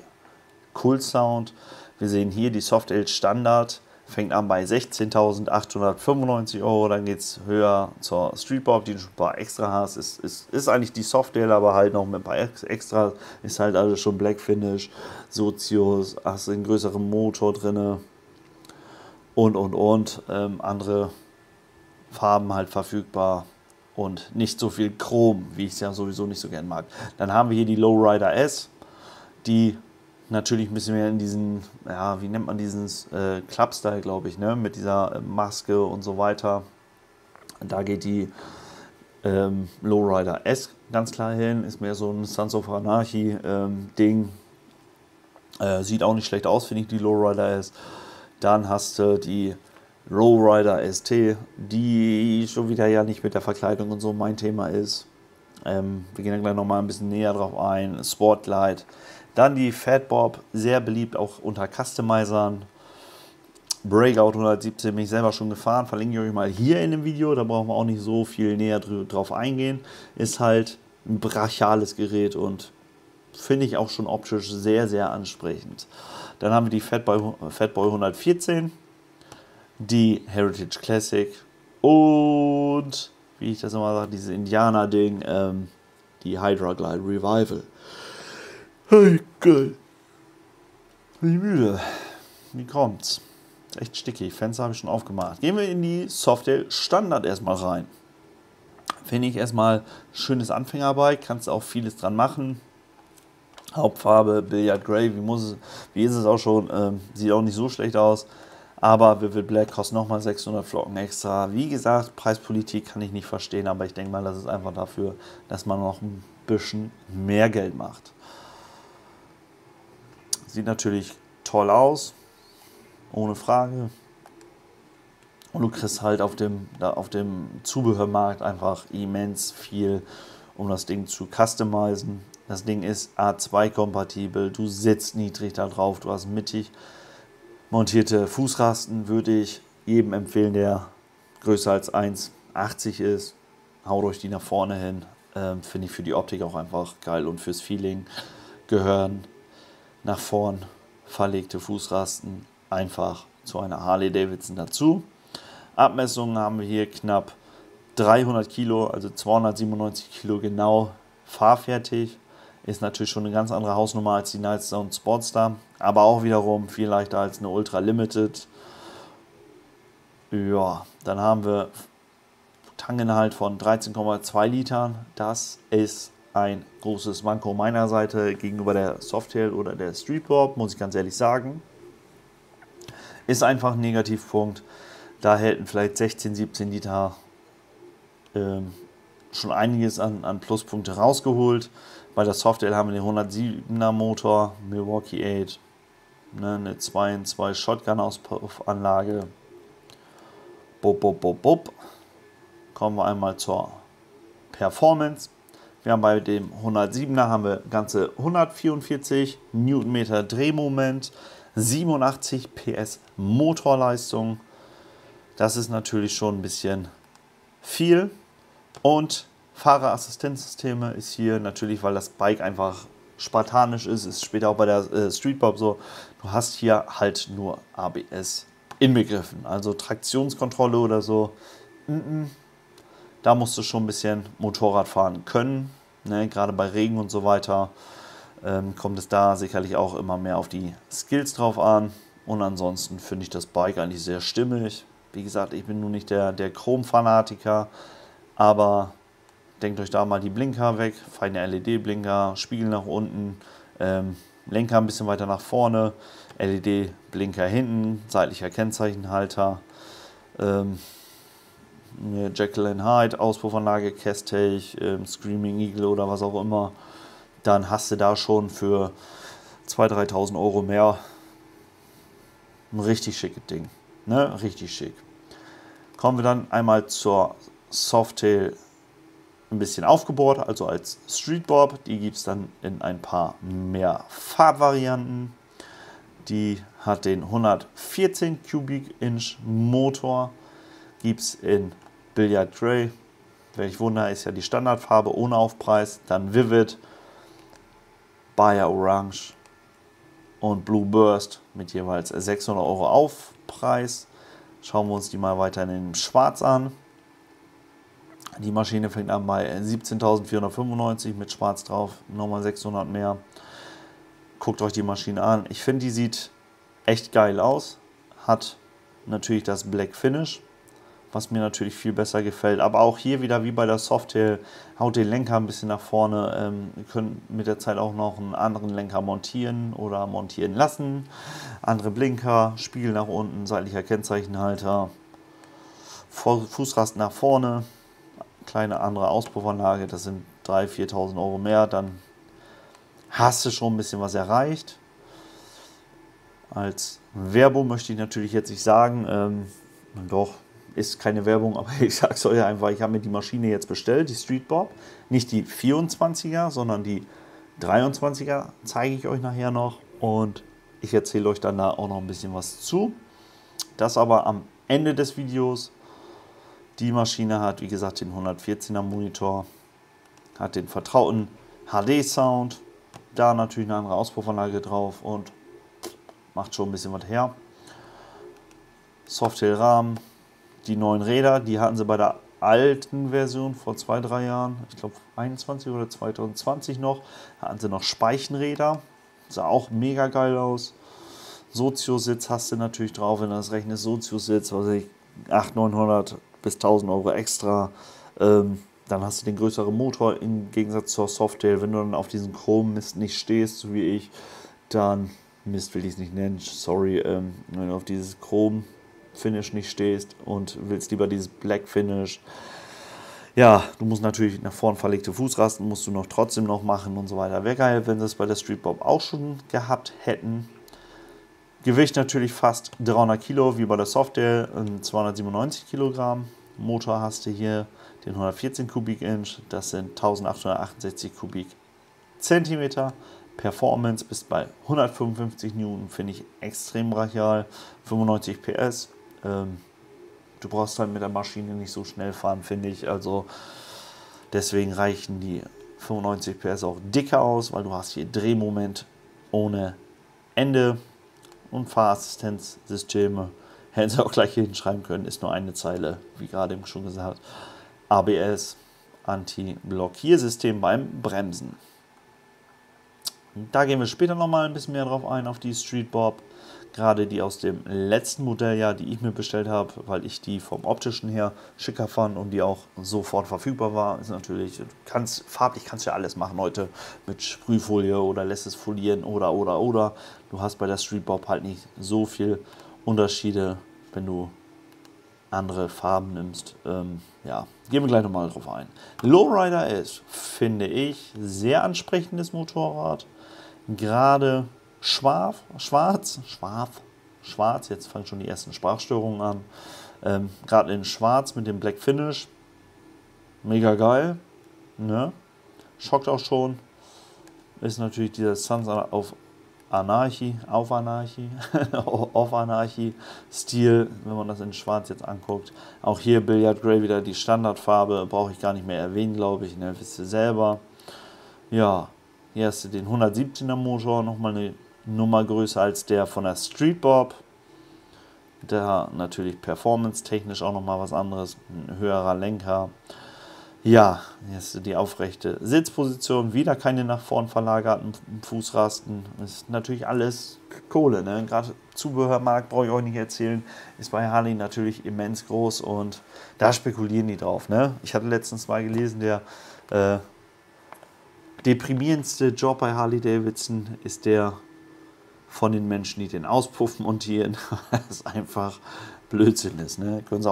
Cool Sound. Wir sehen hier die Softail Standard, fängt an bei 16.895 Euro, dann geht es höher zur Street Bob, die du schon ein paar extra hast. Ist eigentlich die Softail, aber halt noch mit ein paar extra, ist halt alles schon Black Finish, Sozius, hast einen größeren Motor drin und andere Farben halt verfügbar. Und nicht so viel Chrom, wie ich es ja sowieso nicht so gern mag. Dann haben wir hier die Lowrider S, die natürlich ein bisschen mehr in diesen, ja, wie nennt man dieses Club-Style, glaube ich, ne? Mit dieser Maske und so weiter. Da geht die Lowrider S ganz klar hin, ist mehr so ein Sons of Anarchy-Ding. Sieht auch nicht schlecht aus, finde ich, die Lowrider S. Dann hast du die Lowrider ST, die schon wieder ja nicht mit der Verkleidung und so mein Thema ist. Wir gehen dann gleich nochmal ein bisschen näher drauf ein. Sportlight. Dann die Fatbob, sehr beliebt auch unter Customizern. Breakout 117 bin ich selber schon gefahren. Verlinke ich euch mal hier in dem Video. Da brauchen wir auch nicht so viel näher drauf eingehen. Ist halt ein brachiales Gerät und finde ich auch schon optisch sehr ansprechend. Dann haben wir die Fatboy 114. Die Heritage Classic und, wie ich das immer sage, dieses Indianer-Ding, die Hydra Glide Revival. Hey, geil. Bin ich müde. Wie kommt's? Ist echt stickig. Fenster habe ich schon aufgemacht. Gehen wir in die Softail Standard erstmal rein. Finde ich erstmal schönes Anfängerbike. Kannst auch vieles dran machen. Hauptfarbe, Billiard Grey, wie ist es auch schon? Sieht auch nicht so schlecht aus. Aber Vivid Black kostet nochmal 600 Flocken extra. Wie gesagt, Preispolitik kann ich nicht verstehen, aber ich denke mal, das ist einfach dafür, dass man noch ein bisschen mehr Geld macht. Sieht natürlich toll aus, ohne Frage. Und du kriegst halt auf dem Zubehörmarkt einfach immens viel, um das Ding zu customizen. Das Ding ist A2-kompatibel, du sitzt niedrig da drauf, du hast mittig montierte Fußrasten, würde ich jedem empfehlen, der größer als 1,80 ist. Haut euch die nach vorne hin, finde ich für die Optik auch einfach geil und fürs Feeling gehören nach vorn verlegte Fußrasten einfach zu einer Harley Davidson dazu. Abmessungen haben wir hier knapp 300 Kilo, also 297 Kilo genau fahrfertig. Ist natürlich schon eine ganz andere Hausnummer als die Nightstar und Sportster, aber auch wiederum viel leichter als eine Ultra Limited. Ja, dann haben wir Tankinhalt von 13,2 Litern. Das ist ein großes Manko meiner Seite gegenüber der Softail oder der Street Bob, muss ich ganz ehrlich sagen. Ist einfach ein Negativpunkt. Da hätten vielleicht 16, 17 Liter schon einiges an Pluspunkte rausgeholt. Bei der Softail haben wir den 107er Motor, Milwaukee 8, eine 2-in-2 Shotgun-Auspuffanlage. Kommen wir einmal zur Performance. Wir haben bei dem 107er haben wir ganze 144 Newtonmeter Drehmoment, 87 PS Motorleistung. Das ist natürlich schon ein bisschen viel. Und Fahrerassistenzsysteme ist hier natürlich, weil das Bike einfach spartanisch ist, ist später auch bei der Street Bob so, du hast hier halt nur ABS inbegriffen, also Traktionskontrolle oder so, da musst du schon ein bisschen Motorrad fahren können, ne? Gerade bei Regen und so weiter kommt es da sicherlich auch immer mehr auf die Skills drauf an. Und ansonsten finde ich das Bike eigentlich sehr stimmig. Wie gesagt, ich bin nun nicht der Chrom-Fanatiker, aber denkt euch da mal die Blinker weg, feine LED-Blinker, Spiegel nach unten, Lenker ein bisschen weiter nach vorne, LED-Blinker hinten, seitlicher Kennzeichenhalter, eine Jackline Hyde, Auspuffanlage, Kestech, Screaming Eagle oder was auch immer. Dann hast du da schon für 2.000, 3.000 Euro mehr ein richtig schickes Ding. Ne? Richtig schick. Kommen wir dann einmal zur Softail, ein bisschen aufgebohrt, also als Street Bob. Die gibt es dann in ein paar mehr Farbvarianten. Die hat den 114 Cubic-Inch Motor, gibt es in Billiard Grey. Welch Wunder, ist ja die Standardfarbe ohne Aufpreis. Dann Vivid, Bayer Orange und Blue Burst mit jeweils 600 Euro Aufpreis. Schauen wir uns die mal weiter in dem Schwarz an. Die Maschine fängt an bei 17.495 mit Schwarz drauf, nochmal 600 mehr. Guckt euch die Maschine an. Ich finde, die sieht echt geil aus. Hat natürlich das Black Finish, was mir natürlich viel besser gefällt. Aber auch hier wieder wie bei der Softail, haut den Lenker ein bisschen nach vorne. Ihr könnt mit der Zeit auch noch einen anderen Lenker montieren oder montieren lassen. Andere Blinker, Spiegel nach unten, seitlicher Kennzeichenhalter, Fußrasten nach vorne. Kleine andere Auspuffanlage, das sind 3.000, 4.000 Euro mehr, dann hast du schon ein bisschen was erreicht. Als Werbung möchte ich natürlich jetzt nicht sagen, doch, ist keine Werbung, aber ich sage es euch einfach, ich habe mir die Maschine jetzt bestellt, die Street Bob, nicht die 24er, sondern die 23er, zeige ich euch nachher noch und ich erzähle euch dann da auch noch ein bisschen was zu. Das aber am Ende des Videos. Die Maschine hat, wie gesagt, den 114er Monitor, hat den vertrauten HD-Sound, da natürlich eine andere Auspuffanlage drauf und macht schon ein bisschen was her. Softail-Rahmen, die neuen Räder, die hatten sie bei der alten Version vor 2-3 Jahren, ich glaube 21 oder 2020 noch, hatten sie noch Speichenräder, sah auch mega geil aus. Soziositz hast du natürlich drauf, wenn du das rechnest, Soziositz, was weiß ich, 800, 900 bis 1000 Euro extra, dann hast du den größeren Motor im Gegensatz zur Softail. Wenn du dann auf diesen Chrom-Mist nicht stehst, so wie ich, dann, Mist will ich es nicht nennen, sorry, wenn du auf dieses Chrom-Finish nicht stehst und willst lieber dieses Black-Finish, Ja, du musst natürlich nach vorn verlegte Fußrasten, musst du noch trotzdem noch machen und so weiter. Wäre geil, wenn sie es bei der Street Bob auch schon gehabt hätten. Gewicht natürlich fast 300 Kilo, wie bei der Softail, 297 Kilogramm. Motor hast du hier den 114 Kubik-Inch, das sind 1868 Kubik-Zentimeter. Performance bis bei 155 Newton, finde ich extrem brachial, 95 PS. Du brauchst halt mit der Maschine nicht so schnell fahren, finde ich. Also deswegen reichen die 95 PS auch dicker aus, weil du hast hier Drehmoment ohne Ende. Und Fahrassistenzsysteme, hätten sie auch gleich hier hinschreiben können, ist nur eine Zeile, wie gerade eben schon gesagt. ABS, Anti-Blockiersystem beim Bremsen. Da gehen wir später nochmal ein bisschen mehr drauf ein, auf die Street Bob. Gerade die aus dem letzten Modelljahr, die ich mir bestellt habe, weil ich die vom optischen her schicker fand und die auch sofort verfügbar war. Ist natürlich, farblich kannst du ja alles machen heute mit Sprühfolie oder lässt es folieren oder. Du hast bei der Street Bob halt nicht so viel Unterschiede, wenn du andere Farben nimmst. Ja, gehen wir gleich nochmal drauf ein. Lowrider S, finde ich, sehr ansprechendes Motorrad. Gerade schwarz, jetzt fangen schon die ersten Sprachstörungen an. Gerade in schwarz mit dem Black Finish, mega geil, ne? Schockt auch schon, ist natürlich dieser Sons auf Anarchie, Stil, wenn man das in schwarz jetzt anguckt. Auch hier Billiard Grey wieder die Standardfarbe, brauche ich gar nicht mehr erwähnen, glaube ich, ne? Wisst ihr selber. Ja, hier hast du den 117er Motor, nochmal eine Nummer größer als der von der Street Bob. Da natürlich performance-technisch auch nochmal was anderes. Ein höherer Lenker. Ja, jetzt die aufrechte Sitzposition. Wieder keine nach vorn verlagerten Fußrasten. Ist natürlich alles Kohle, ne? Gerade Zubehörmarkt brauche ich euch nicht erzählen. Ist bei Harley natürlich immens groß und da spekulieren die drauf, ne? Ich hatte letztens mal gelesen, der deprimierendste Job bei Harley Davidson ist der von den Menschen, die den Auspuff montieren, was einfach Blödsinn ist. Ne? Können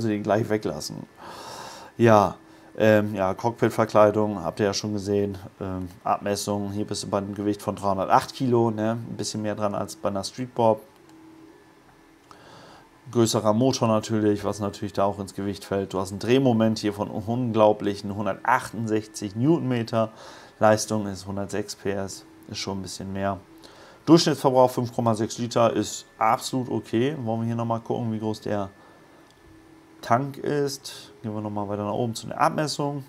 sie den gleich weglassen. Ja, ja, Cockpitverkleidung, habt ihr ja schon gesehen. Abmessung, hier bist du bei einem Gewicht von 308 Kilo, ne? Ein bisschen mehr dran als bei einer Street Bob. Größerer Motor natürlich, was natürlich da auch ins Gewicht fällt. Du hast ein Drehmoment hier von unglaublichen 168 Newtonmeter. Leistung ist 106 PS, ist schon ein bisschen mehr. Durchschnittsverbrauch 5,6 Liter ist absolut okay. Wollen wir hier nochmal gucken, wie groß der Tank ist. Gehen wir nochmal weiter nach oben zu der Abmessung.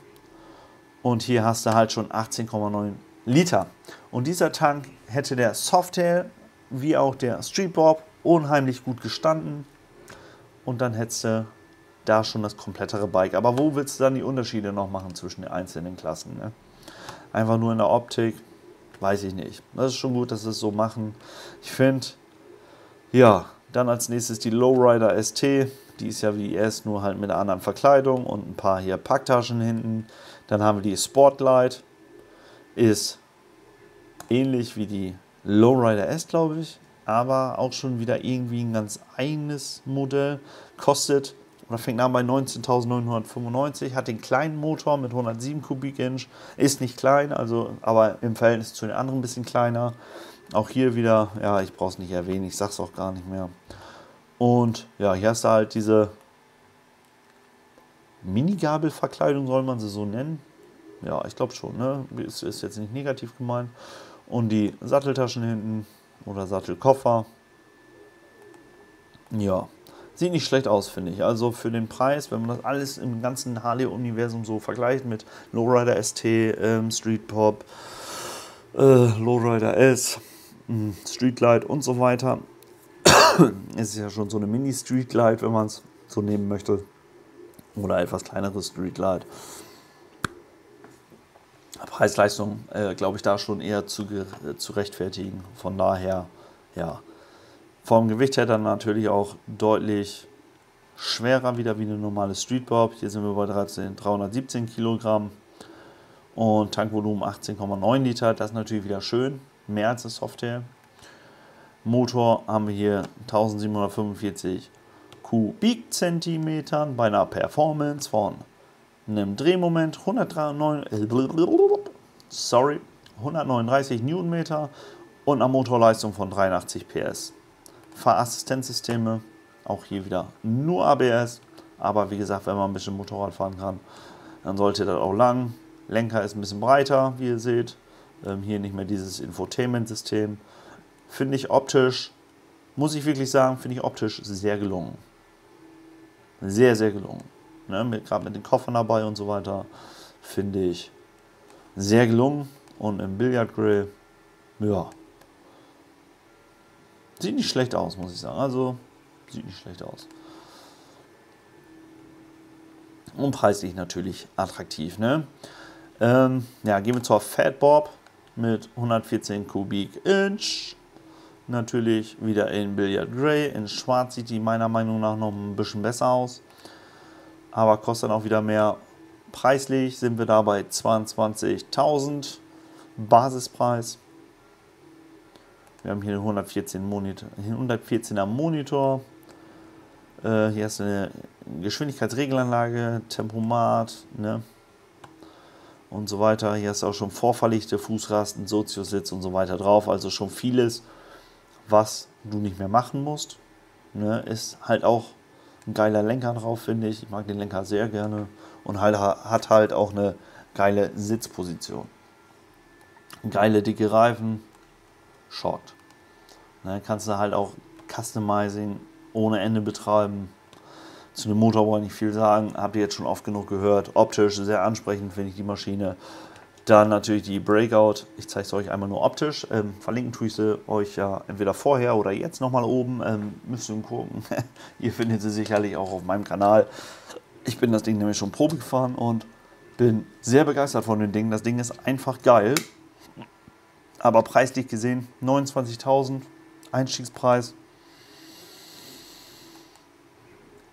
Und hier hast du halt schon 18,9 Liter. Und dieser Tank hätte der Softail wie auch der Street Bob unheimlich gut gestanden. Und dann hättest du da schon das komplettere Bike. Aber wo willst du dann die Unterschiede noch machen zwischen den einzelnen Klassen? Ne? Einfach nur in der Optik. Weiß ich nicht. Das ist schon gut, dass sie es so machen. Ich finde, ja, dann als nächstes die Lowrider ST. Die ist ja wie die S, nur halt mit einer anderen Verkleidung und ein paar hier Packtaschen hinten. Dann haben wir die Sportlight. Ist ähnlich wie die Lowrider S, glaube ich. Aber auch schon wieder irgendwie ein ganz eigenes Modell. Kostet, oder fängt an bei 19.995, hat den kleinen Motor mit 107 Kubik-Inch, ist nicht klein, also, aber im Verhältnis zu den anderen ein bisschen kleiner. Auch hier wieder, ja, ich brauche es nicht erwähnen, ich sage es auch gar nicht mehr. Und ja, hier hast du halt diese Mini-Gabelverkleidung, soll man sie so nennen. Ja, ich glaube schon, ne? Ist jetzt nicht negativ gemeint. Und die Satteltaschen hinten oder Sattelkoffer. Ja. Sieht nicht schlecht aus, finde ich. Also für den Preis, wenn man das alles im ganzen Harley-Universum so vergleicht mit Lowrider ST, Street Bob, Lowrider S, Streetlight und so weiter. Es ist ja schon so eine Mini-Streetlight, wenn man es so nehmen möchte. Oder etwas kleinere Streetlight. Preis-Leistung, glaube ich, da schon eher zu rechtfertigen. Von daher, ja. Vom Gewicht her dann natürlich auch deutlich schwerer wieder wie eine normale Street Bob. Hier sind wir bei 317 Kilogramm und Tankvolumen 18,9 Liter. Das ist natürlich wieder schön, mehr als das Softail. Motor haben wir hier 1745 Kubikzentimetern bei einer Performance von einem Drehmoment 139 Newtonmeter und einer Motorleistung von 83 PS. Fahrassistenzsysteme, auch hier wieder nur ABS, aber wie gesagt, wenn man ein bisschen Motorrad fahren kann, dann sollte das auch lang. Lenker ist ein bisschen breiter, wie ihr seht. Hier nicht mehr dieses Infotainment-System. Finde ich optisch, muss ich wirklich sagen, finde ich optisch sehr gelungen. Sehr, sehr gelungen. Ne? Gerade mit den Koffern dabei und so weiter, finde ich sehr gelungen. Und im Billiard Grey, ja, sieht nicht schlecht aus, muss ich sagen. Also, sieht nicht schlecht aus. Und preislich natürlich attraktiv, ne? Ja, gehen wir zur Fatbob mit 114 Kubik Inch. Natürlich wieder in Billiard Grey. In Schwarz sieht die meiner Meinung nach noch ein bisschen besser aus. Aber kostet dann auch wieder mehr. Preislich sind wir da bei 22.000 Basispreis. Wir haben hier einen 114er Monitor. Hier hast du eine Geschwindigkeitsregelanlage, Tempomat, ne? Und so weiter. Hier hast du auch schon vorverlegte Fußrasten, Soziositz und so weiter drauf. Also schon vieles, was du nicht mehr machen musst. Ne? Ist halt auch ein geiler Lenker drauf, finde ich. Ich mag den Lenker sehr gerne. Und halt, hat halt auch eine geile Sitzposition. Geile dicke Reifen. Short. Ne? Kannst du halt auch Customizing ohne Ende betreiben. Zu dem Motor wollte ich nicht viel sagen, habt ihr jetzt schon oft genug gehört. Optisch sehr ansprechend finde ich die Maschine. Dann natürlich die Breakout, ich zeige es euch einmal nur optisch. Verlinken tue ich sie euch ja entweder vorher oder jetzt nochmal oben. Müsst ihr gucken, ihr findet sie sicherlich auch auf meinem Kanal. Ich bin das Ding nämlich schon Probe gefahren und bin sehr begeistert von dem Ding. Das Ding ist einfach geil, aber preislich gesehen 29.000 Einstiegspreis.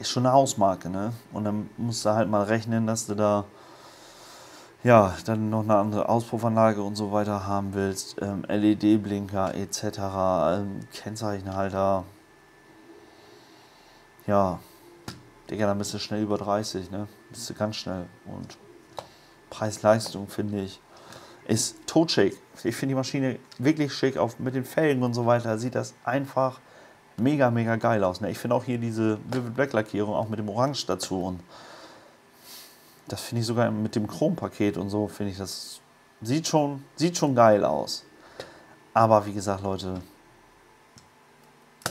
Ist schon eine Hausmarke, ne? Und dann musst du halt mal rechnen, dass du da ja dann noch eine andere Auspuffanlage und so weiter haben willst, LED-Blinker etc., Kennzeichenhalter. Ja, Digga, dann bist du schnell über 30, ne? Bist du ganz schnell. Und Preis-Leistung, finde ich, ist totschick. Ich finde die Maschine wirklich schick, auch mit den Felgen und so weiter. Sieht das einfach mega, mega geil aus. Ne? Ich finde auch hier diese Vivid Black Lackierung, auch mit dem Orange dazu. Und das finde ich sogar mit dem Chrom-Paket und so, finde ich, das sieht schon geil aus. Aber wie gesagt, Leute,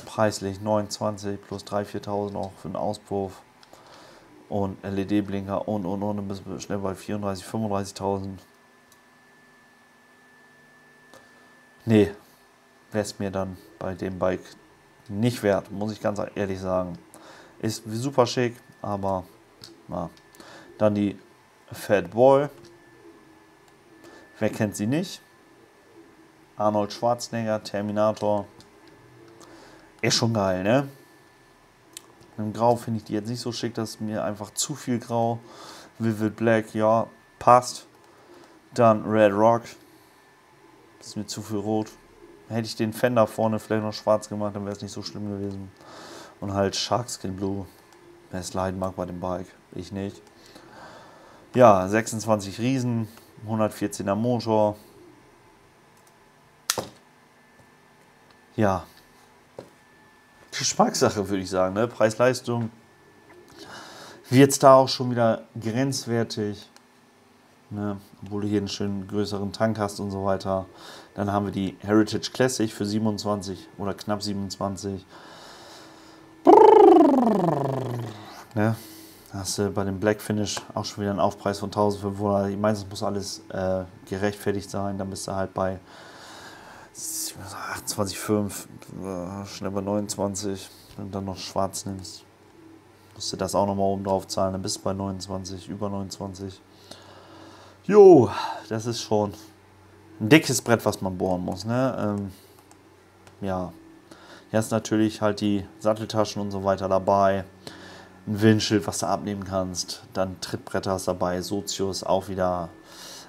preislich 29 plus 3.000, 4.000 auch für den Auspuff und LED-Blinker und, dann bist du schnell bei 34.000, 35.000. Nee, wäre es mir dann bei dem Bike nicht wert, muss ich ganz ehrlich sagen. Ist super schick, aber na. Dann die Fatboy. Wer kennt sie nicht? Arnold Schwarzenegger, Terminator. Ist schon geil, ne? Im Grau finde ich die jetzt nicht so schick, das ist mir einfach zu viel Grau. Vivid Black, ja, passt. Dann Red Rock. Das ist mir zu viel Rot. Hätte ich den Fender vorne vielleicht noch schwarz gemacht, dann wäre es nicht so schlimm gewesen. Und halt Sharkskin Blue. Wer es leiden mag bei dem Bike, ich nicht. Ja, 26 Riesen, 114er Motor. Ja, Geschmackssache würde ich sagen, ne? Preis-Leistung wird es da auch schon wieder grenzwertig. Ne, obwohl du hier einen schönen größeren Tank hast und so weiter. Dann haben wir die Heritage Classic für 27 oder knapp 27. Ne, hast du bei dem Black Finish auch schon wieder einen Aufpreis von 1.500. Ich meine, das muss alles gerechtfertigt sein. Dann bist du halt bei 28,5, schnell bei 29. Wenn du dann noch schwarz nimmst, musst du das auch nochmal oben drauf zahlen. Dann bist du bei 29, über 29. Jo, das ist schon ein dickes Brett, was man bohren muss, ne? Ja, jetzt natürlich halt die Satteltaschen und so weiter dabei. Ein Windschild, was du abnehmen kannst. Dann Trittbretter hast dabei, Sozius auch wieder.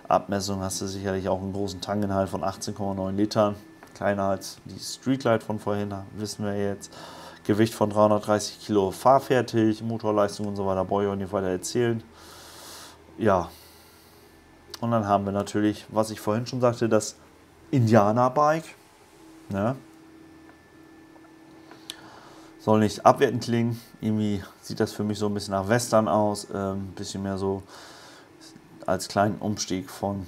Abmessung hast du sicherlich auch einen großen Tankinhalt von 18,9 Litern. Kleiner als die Streetlight von vorhin, wissen wir jetzt. Gewicht von 330 Kilo, fahrfertig, Motorleistung und so weiter. Brauche ich auch nicht weiter erzählen. Ja, und dann haben wir natürlich, was ich vorhin schon sagte, das Indianer-Bike. Ne? Soll nicht abwertend klingen, irgendwie sieht das für mich so ein bisschen nach Western aus, ein bisschen mehr so als kleinen Umstieg von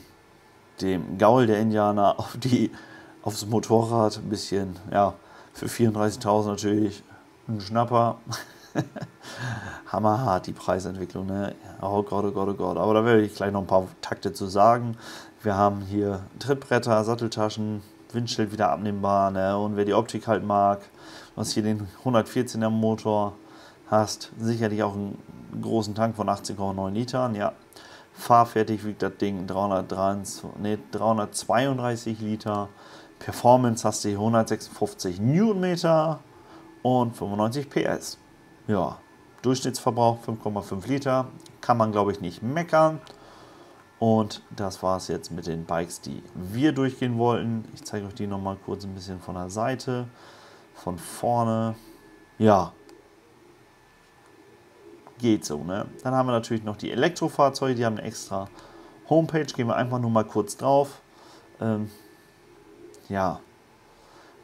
dem Gaul der Indianer auf aufs Motorrad, ein bisschen, ja, für 34.000 natürlich ein Schnapper. Hammerhart, die Preisentwicklung, ne? Oh Gott, oh Gott, oh Gott. Aber da werde ich gleich noch ein paar Takte zu sagen. Wir haben hier Trittbretter, Satteltaschen, Windschild wieder abnehmbar, ne? Und wer die Optik halt mag, was hier den 114er Motor hast, sicherlich auch einen großen Tank von 80,9 Litern, ja. Fahrfertig wiegt das Ding 332 Liter. Performance hast du hier 156 Newtonmeter und 95 PS. Ja, Durchschnittsverbrauch 5,5 Liter, kann man glaube ich nicht meckern. Und das war es jetzt mit den Bikes, die wir durchgehen wollten. Ich zeige euch die nochmal kurz ein bisschen von der Seite, von vorne. Ja, geht so, ne? Dann haben wir natürlich noch die Elektrofahrzeuge, die haben eine extra Homepage. Gehen wir einfach nur mal kurz drauf. Ja,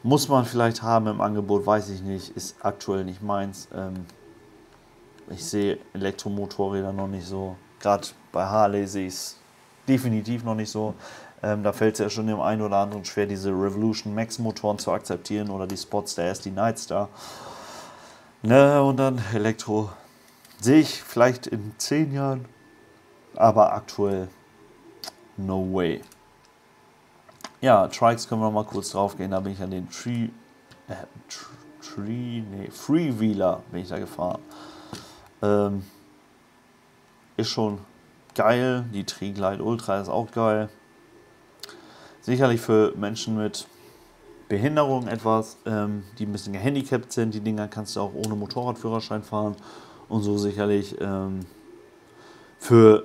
muss man vielleicht haben im Angebot, weiß ich nicht, ist aktuell nicht meins. Ich sehe Elektromotorräder noch nicht so, gerade bei Harley sehe ich es definitiv noch nicht so. Da fällt es ja schon dem einen oder anderen schwer, diese Revolution Max Motoren zu akzeptieren oder die Sportster S, die Nightstar. Ne, und dann Elektro sehe ich vielleicht in 10 Jahren, aber aktuell no way. Ja, Trikes können wir noch mal kurz drauf gehen. Da bin ich an den Freewheeler bin ich da gefahren. Ist schon geil. Die Street Glide Ultra ist auch geil. Sicherlich für Menschen mit Behinderung etwas, die ein bisschen gehandicapt sind. Die Dinger kannst du auch ohne Motorradführerschein fahren. Und so sicherlich für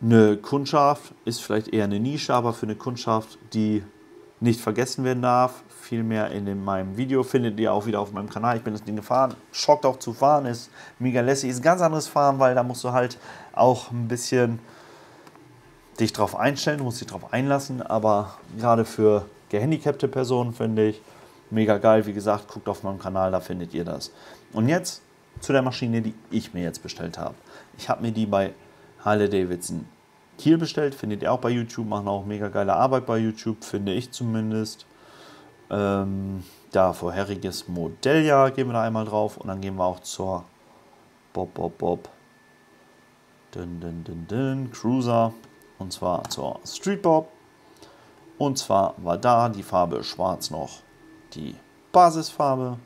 eine Kundschaft, ist vielleicht eher eine Nische, aber für eine Kundschaft, die nicht vergessen werden darf. Vielmehr in meinem Video findet ihr auch wieder auf meinem Kanal. Ich bin das Ding gefahren, schockt auch zu fahren, ist mega lässig, ist ein ganz anderes Fahren, weil da musst du halt auch ein bisschen dich drauf einstellen, musst dich drauf einlassen. Aber gerade für gehandicapte Personen finde ich mega geil. Wie gesagt, guckt auf meinem Kanal, da findet ihr das. Und jetzt zu der Maschine, die ich mir jetzt bestellt habe. Ich habe mir die bei Harley Davidson Kiel bestellt, findet ihr auch bei YouTube, machen auch mega geile Arbeit bei YouTube, finde ich zumindest. Da vorheriges Modelljahr gehen wir da einmal drauf und dann gehen wir auch zur Cruiser und zwar zur Street Bob. Und zwar war da die Farbe schwarz noch die Basisfarbe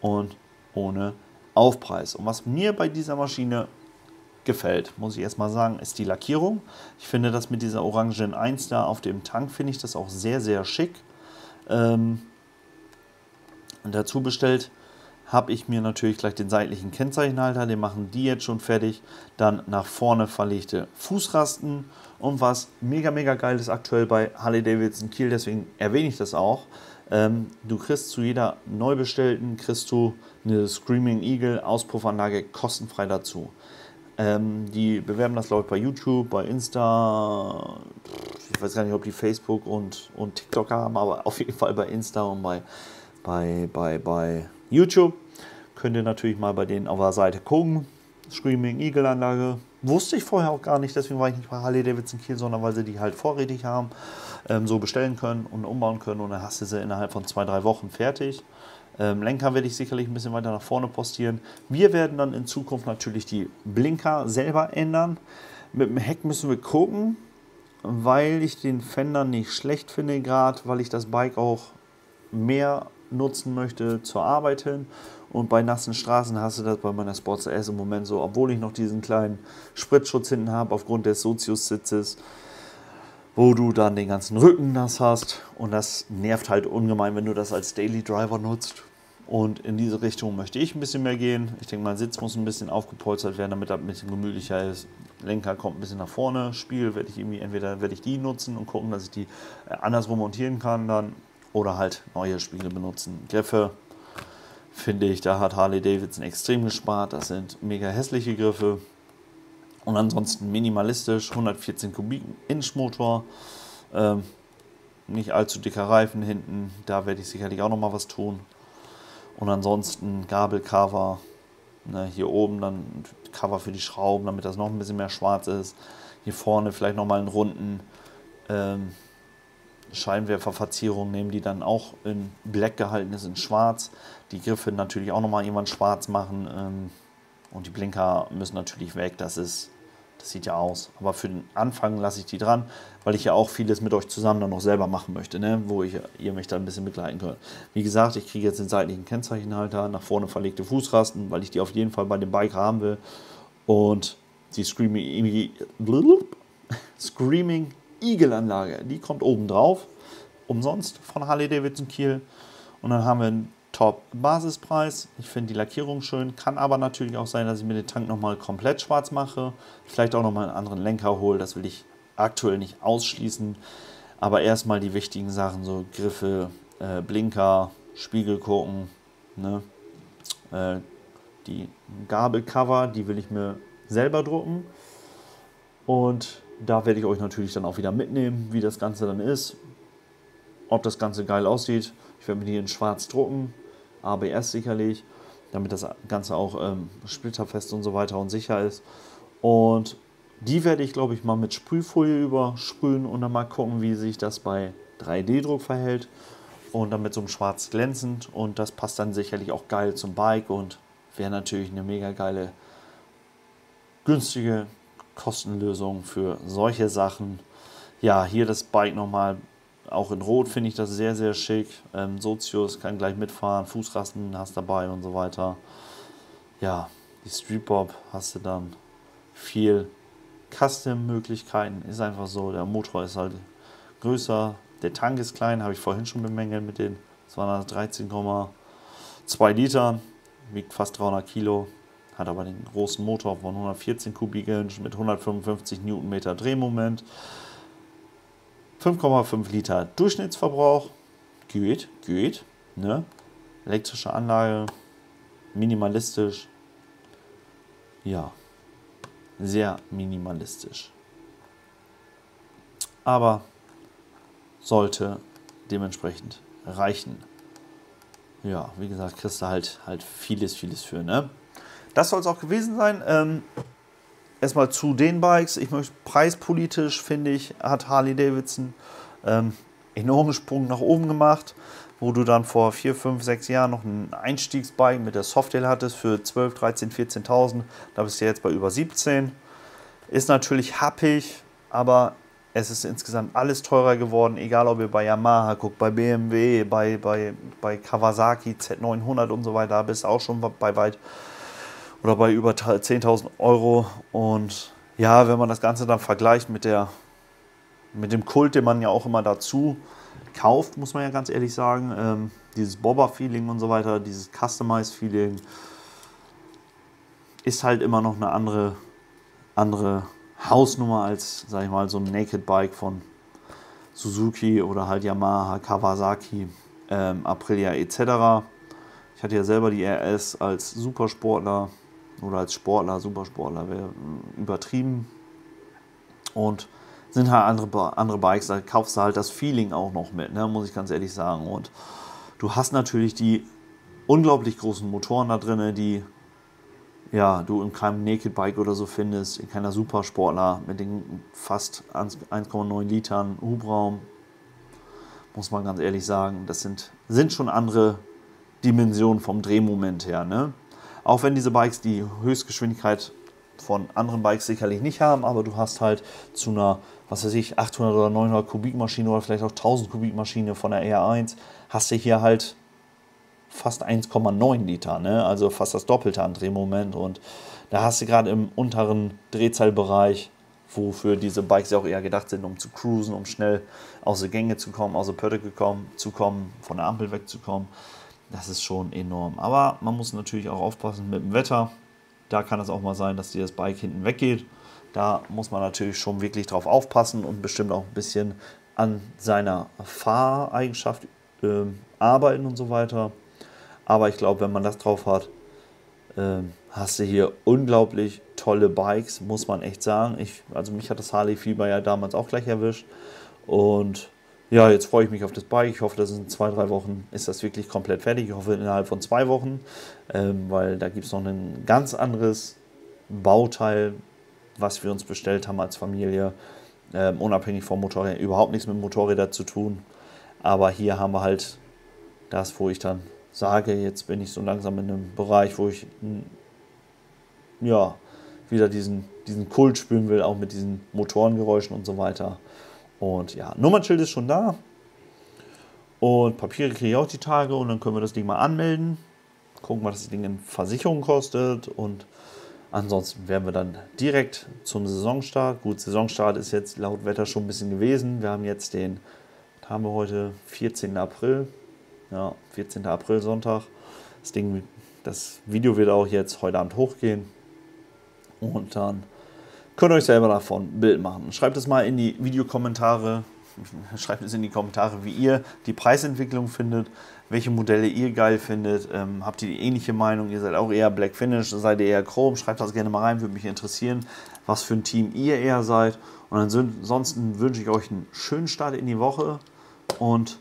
und ohne Aufpreis. Und was mir bei dieser Maschine gefällt, muss ich erstmal sagen, ist die Lackierung. Ich finde das mit dieser orangen 1 da auf dem Tank, finde ich das auch sehr, sehr schick. Dazu bestellt habe ich mir natürlich gleich den seitlichen Kennzeichenhalter, den machen die jetzt schon fertig. Dann nach vorne verlegte Fußrasten und was mega, mega geil ist aktuell bei Harley Davidson Kiel, deswegen erwähne ich das auch. Du kriegst zu jeder neu bestellten, kriegst du eine Screaming Eagle Auspuffanlage kostenfrei dazu. Die bewerben das, glaube ich, bei YouTube, bei Insta, ich weiß gar nicht, ob die Facebook und TikTok haben, aber auf jeden Fall bei Insta und bei YouTube. Könnt ihr natürlich mal bei denen auf der Seite gucken. Screaming Eagle Anlage, wusste ich vorher auch gar nicht, deswegen war ich nicht bei Harley Davidson Kiel, sondern weil sie die halt vorrätig haben, so bestellen können und umbauen können und dann hast du sie innerhalb von 2-3 Wochen fertig. Lenker werde ich sicherlich ein bisschen weiter nach vorne postieren. Wir werden dann in Zukunft natürlich die Blinker selber ändern. Mit dem Heck müssen wir gucken, weil ich den Fender nicht schlecht finde, gerade weil ich das Bike auch mehr nutzen möchte zur Arbeit hin. Und bei nassen Straßen hast du das bei meiner Sportster S im Moment so, obwohl ich noch diesen kleinen Spritzschutz hinten habe aufgrund des Sozius-Sitzes, wo du dann den ganzen Rücken nass hast und das nervt halt ungemein, wenn du das als Daily Driver nutzt. Und in diese Richtung möchte ich ein bisschen mehr gehen. Ich denke, mein Sitz muss ein bisschen aufgepolstert werden, damit das ein bisschen gemütlicher ist. Lenker kommt ein bisschen nach vorne. Spiel werde ich irgendwie, entweder werde ich die nutzen und gucken, dass ich die andersrum montieren kann dann oder halt neue Spiele benutzen. Griffe finde ich, da hat Harley Davidson extrem gespart. Das sind mega hässliche Griffe. Und ansonsten minimalistisch, 114 Kubik-Inch Motor, nicht allzu dicker Reifen hinten, da werde ich sicherlich auch nochmal was tun. Und ansonsten Gabelcover, ne, hier oben dann Cover für die Schrauben, damit das noch ein bisschen mehr schwarz ist. Hier vorne vielleicht nochmal einen runden Scheinwerferverzierung nehmen, die dann auch in Black gehalten ist, in schwarz. Die Griffe natürlich auch nochmal irgendwann schwarz machen, und die Blinker müssen natürlich weg, das sieht ja aus. Aber für den Anfang lasse ich die dran, weil ich ja auch vieles mit euch zusammen dann noch selber machen möchte, ne? Wo ihr mich da ein bisschen begleiten könnt. Wie gesagt, ich kriege jetzt den seitlichen Kennzeichenhalter, nach vorne verlegte Fußrasten, weil ich die auf jeden Fall bei dem Bike haben will. Und die Screaming Eagle Anlage, die kommt oben drauf, umsonst von Harley Davidson Kiel. Und dann haben wir einen Top-Basispreis. Ich finde die Lackierung schön. Kann aber natürlich auch sein, dass ich mir den Tank nochmal komplett schwarz mache. Vielleicht auch nochmal einen anderen Lenker hole. Das will ich aktuell nicht ausschließen. Aber erstmal die wichtigen Sachen, so Griffe, Blinker, Spiegel gucken. Ne? Die Gabelcover, die will ich mir selber drucken. Und da werde ich euch natürlich dann auch wieder mitnehmen, wie das Ganze dann ist. Ob das Ganze geil aussieht. Ich werde mir die in schwarz drucken. ABS sicherlich, damit das Ganze auch splitterfest und so weiter und sicher ist. Und die werde ich, glaube ich, mal mit Sprühfolie übersprühen und dann mal gucken, wie sich das bei 3D-Druck verhält. Und dann mit so einem schwarz glänzend. Und das passt dann sicherlich auch geil zum Bike und wäre natürlich eine mega geile, günstige Kostenlösung für solche Sachen. Ja, hier das Bike nochmal. Auch in Rot finde ich das sehr, sehr schick. Sozius kann gleich mitfahren, Fußrasten hast dabei und so weiter. Ja, die Street Bob hast du dann viel Custom-Möglichkeiten. Ist einfach so, der Motor ist halt größer, der Tank ist klein, habe ich vorhin schon bemängelt mit den 213,2 Litern. Wiegt fast 300 Kilo, hat aber den großen Motor von 114 Kubik-Inch mit 155 Newtonmeter Drehmoment. 5,5 Liter Durchschnittsverbrauch, geht, ne? Elektrische Anlage, minimalistisch, ja, sehr minimalistisch, aber sollte dementsprechend reichen. Ja, wie gesagt, kriegst du halt vieles für, ne? Das soll es auch gewesen sein. Erstmal zu den Bikes. Ich möchte preispolitisch, finde ich, hat Harley Davidson enormen Sprung nach oben gemacht, wo du dann vor 4, 5, 6 Jahren noch ein Einstiegsbike mit der Softail hattest für 12, 13, 14.000. Da bist du jetzt bei über 17. Ist natürlich happig, aber es ist insgesamt alles teurer geworden, egal ob ihr bei Yamaha guckt, bei BMW, bei Kawasaki Z900 und so weiter, da bist du auch schon bei weit oder bei über 10.000 Euro. Und ja, wenn man das Ganze dann vergleicht mit dem Kult, den man ja auch immer dazu kauft, muss man ja ganz ehrlich sagen, dieses Bobber-Feeling und so weiter, dieses Customized-Feeling ist halt immer noch eine andere Hausnummer als, sag ich mal, so ein Naked-Bike von Suzuki oder halt Yamaha, Kawasaki, Aprilia etc. Ich hatte ja selber die RS als Supersportler. Oder als Sportler, Supersportler wäre übertrieben. Und sind halt andere Bikes, da kaufst du halt das Feeling auch noch mit, ne? Muss ich ganz ehrlich sagen. Und du hast natürlich die unglaublich großen Motoren da drin, die ja, du in keinem Naked Bike oder so findest, in keiner Supersportler mit den fast 1,9 Litern Hubraum. Muss man ganz ehrlich sagen, das sind schon andere Dimension vom Drehmoment her, ne? Auch wenn diese Bikes die Höchstgeschwindigkeit von anderen Bikes sicherlich nicht haben, aber du hast halt zu einer, was weiß ich, 800 oder 900 Kubik Maschine oder vielleicht auch 1000 Kubik Maschine von der R1, hast du hier halt fast 1,9 Liter, ne? Also fast das Doppelte an Drehmoment, und da hast du gerade im unteren Drehzahlbereich, wofür diese Bikes ja auch eher gedacht sind, um zu cruisen, um schnell aus der Gänge zu kommen, aus der Pötte zu kommen, von der Ampel wegzukommen. Das ist schon enorm. Aber man muss natürlich auch aufpassen mit dem Wetter. Da kann es auch mal sein, dass dir das Bike hinten weggeht. Da muss man natürlich schon wirklich drauf aufpassen und bestimmt auch ein bisschen an seiner Fahreigenschaft arbeiten und so weiter. Aber ich glaube, wenn man das drauf hat, hast du hier unglaublich tolle Bikes, muss man echt sagen. Also mich hat das Harley-Fieber ja damals auch gleich erwischt. Und ja, jetzt freue ich mich auf das Bike. Ich hoffe, das sind 2-3 Wochen, ist das wirklich komplett fertig. Ich hoffe innerhalb von 2 Wochen, weil da gibt es noch ein ganz anderes Bauteil, was wir uns bestellt haben als Familie. Unabhängig vom Motorrad, überhaupt nichts mit Motorrädern zu tun. Aber hier haben wir halt das, wo ich dann sage, jetzt bin ich so langsam in einem Bereich, wo ich ja wieder diesen Kult spüren will, auch mit diesen Motorengeräuschen und so weiter. Und ja, Nummernschild ist schon da. Und Papiere kriege ich auch die Tage und dann können wir das Ding mal anmelden. Gucken, was das Ding in Versicherung kostet. Und ansonsten werden wir dann direkt zum Saisonstart. Gut, Saisonstart ist jetzt laut Wetter schon ein bisschen gewesen. Wir haben jetzt heute 14. April. Ja, 14. April, Sonntag. Das Video wird auch jetzt heute Abend hochgehen. Und dann könnt ihr euch selber davon ein Bild machen. Schreibt es mal in die Videokommentare. Schreibt es in die Kommentare, wie ihr die Preisentwicklung findet, welche Modelle ihr geil findet. Habt ihr die ähnliche Meinung? Ihr seid auch eher Black Finish, seid ihr eher Chrom? Schreibt das gerne mal rein, würde mich interessieren, was für ein Team ihr eher seid. Und ansonsten wünsche ich euch einen schönen Start in die Woche und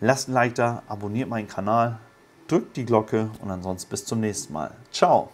lasst ein Like da, abonniert meinen Kanal, drückt die Glocke und ansonsten bis zum nächsten Mal. Ciao!